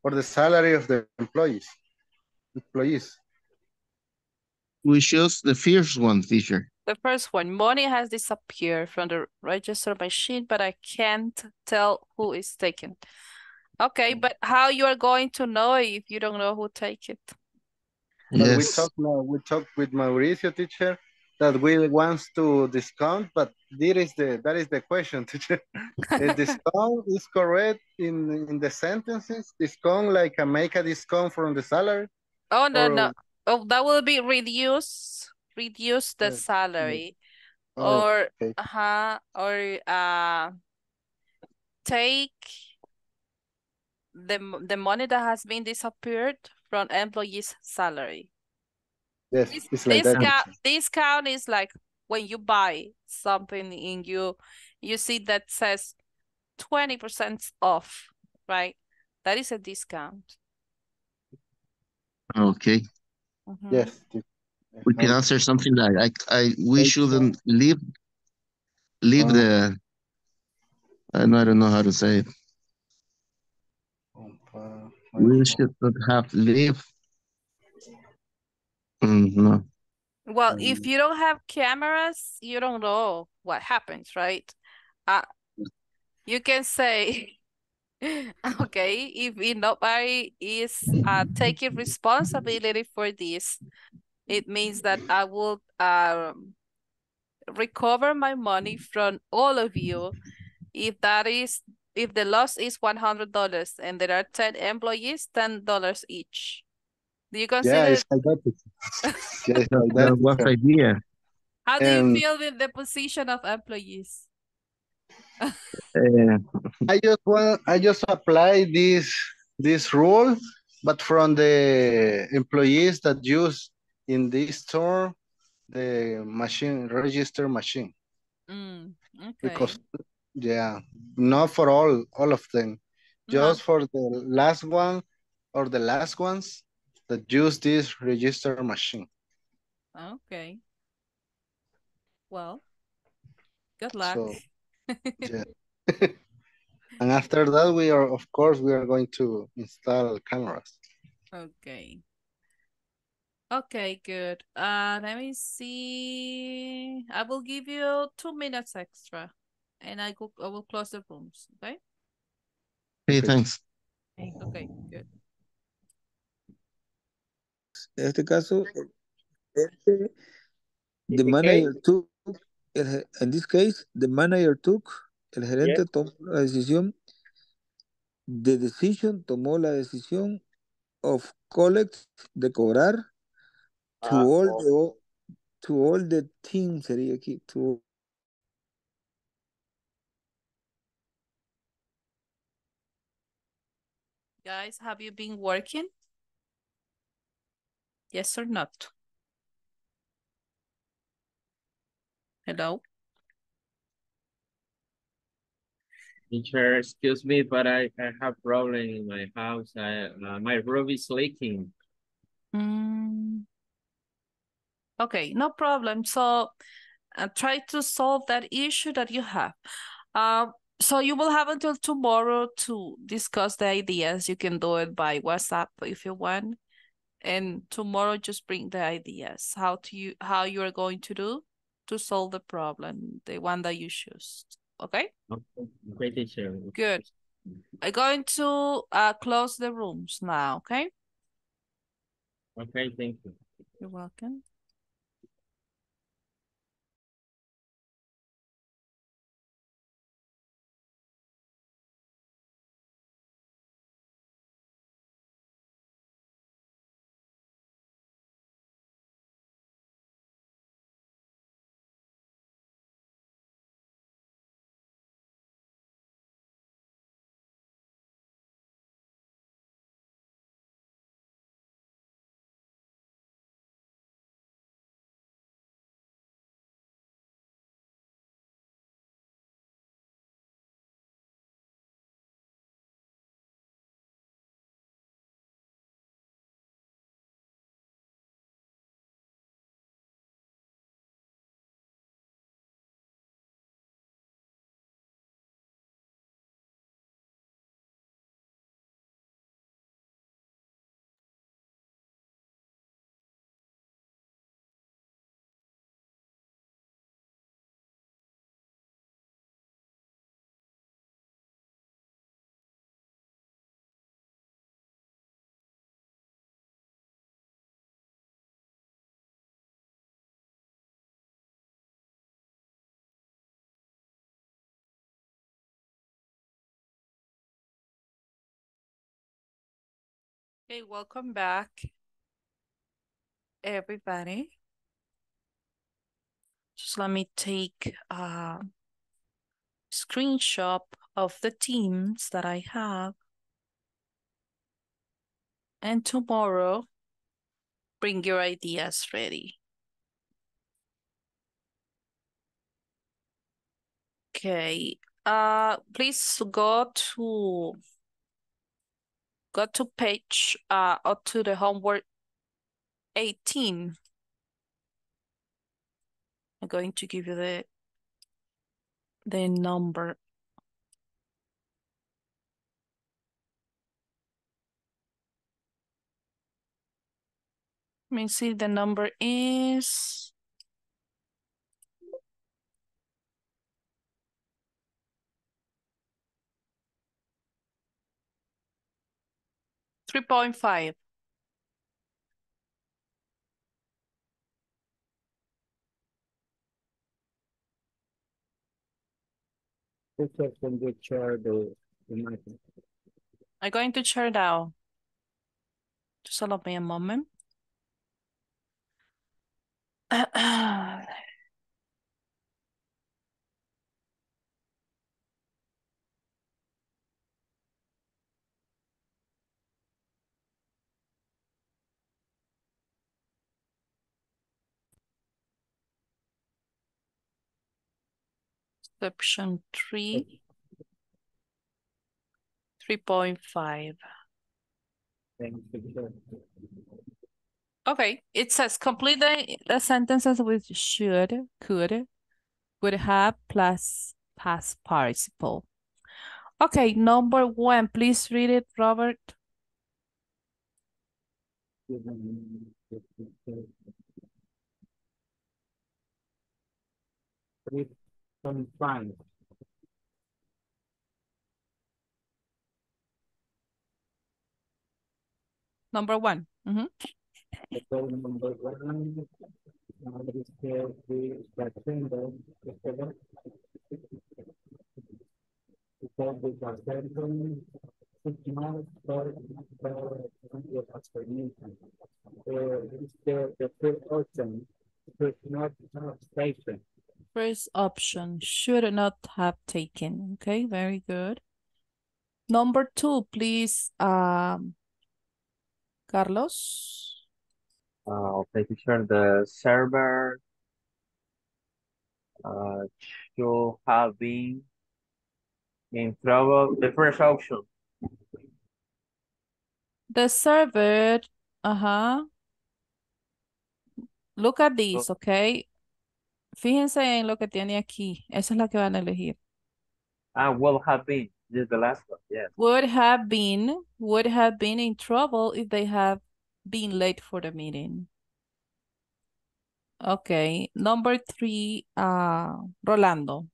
for the salary of the employees employees. We choose the first one, teacher. The first one, money has disappeared from the register machine, but I can't tell who is taken. Okay, but how you are going to know if you don't know who take it? But we Yes. talk now, we talk with Mauricio teacher that we wants to discount, but this is the that is the question teacher. The discount is correct in in the sentences. Discount like a make a discount from the salary Oh, no, no. or Oh, that will be reduce, reduce the uh, salary oh, or okay. uh-huh, or uh take the m- the money that has been disappeared from employee's salary. Yes, This it's like this that. ca- discount is like when you buy something in you, you see that says twenty percent off, right? That is a discount. Okay. Mhm. Yes, teacher. I we can answer something like I, I we shouldn't leave leave um, the I don't, I don't know how to say it. We should not have leave. Mm, no. Well, if you don't have cameras, you don't know what happens, right? Uh, you can say, okay, if, if nobody is uh, taking responsibility for this, it means that I will uh, recover my money from all of you. If that is, if the loss is one hundred dollars and there are ten employees, ten dollars each. Do you consider? Yeah, I got it. Yes, I got it. What idea? How do um, you feel with the position of employees? uh, I just want, I just apply this this rule, but from the employees that use in this store the machine register machine. Mm, okay. Because yeah, not for all all of them, just no. for the last one or the last ones that use this register machine. Okay. Well, good luck. So, yeah. And after that, we are, of course, we are going to install cameras. Okay. Okay, good. Uh, let me see. I will give you two minutes extra, and I go. I will close the rooms. Okay. Hey, thanks. Okay, okay, good. En este caso, este, the manager took, el, in this case, the manager took, el gerente yes. tomó la decisión, the decision, tomó la decisión of collect, de cobrar, to, ah, all, oh. the, to all the team, sería aquí, to Guys, have you been working? Yes or not? Hello? Teacher, excuse me, but I, I have problem in my house. I, uh, my roof is leaking. Mm. Okay, no problem. So uh, try to solve that issue that you have. Uh, so you will have until tomorrow to discuss the ideas. You can do it by WhatsApp if you want. And tomorrow just bring the ideas how to you how you are going to do to solve the problem, the one that you choose. Okay? Okay. Good. I'm going to uh close the rooms now, okay? Okay, thank you. You're welcome. Okay, welcome back, everybody. Just let me take a screenshot of the teams that I have. And tomorrow, bring your ideas ready. Okay, uh, please go to... Go to page uh, or to the homework eighteen I'm going to give you the the number. Let me see, the number is three point five. I'm going to share now. Just allow me a moment. Uh, Exception three, three point five. Okay, it says complete the, the sentences with should, could, would have plus past participle. Okay, number one, please read it, Robert. Fine. Number one. Mm-hmm. Number one. The first option, should not have taken. Okay, very good. Number two, please, um, Carlos. Uh, okay, teacher, the server uh, should have been in trouble. The first option. The server, uh-huh. Look at this, okay? Fíjense en lo que tiene aquí. Esa es la que van a elegir. Ah, would have been. This is the last one, yes. Would have been, would have been in trouble if they have been late for the meeting. Okay. Number three, uh, Rolando.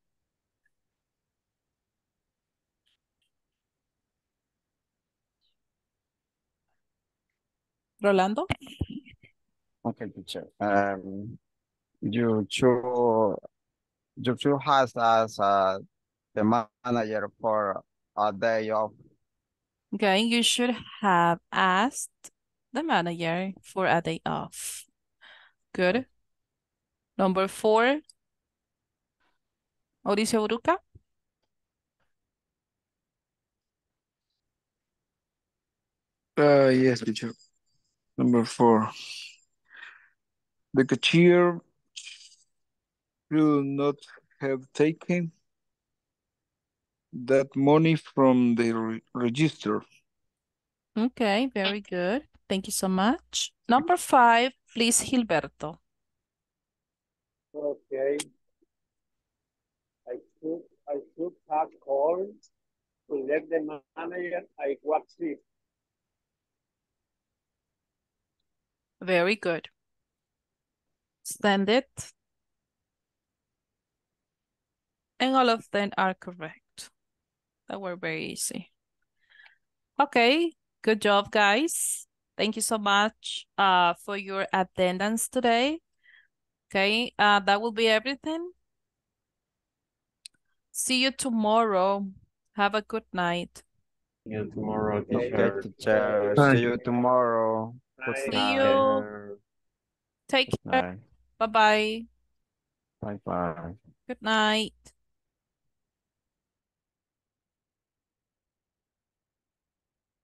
Rolando? Okay, teacher. Um... You should, you should have as uh, the manager for a day off. Okay, you should have asked the manager for a day off. Good. Number four, Odisio Buruca. Uh, yes, teacher. Number four, the cashier should not have taken that money from the re register. Okay, very good. Thank you so much. Number five, please, Gilberto. Okay. I should, I should have called to let the manager I was sick. Very good. Send it. And all of them are correct. That were very easy. Okay, good job, guys. Thank you so much uh, for your attendance today. Okay, uh, that will be everything. See you tomorrow. Have a good night. See you tomorrow, teacher. Okay, teacher. See you tomorrow. Bye. See you. Take care. Bye-bye. Bye-bye. Good night.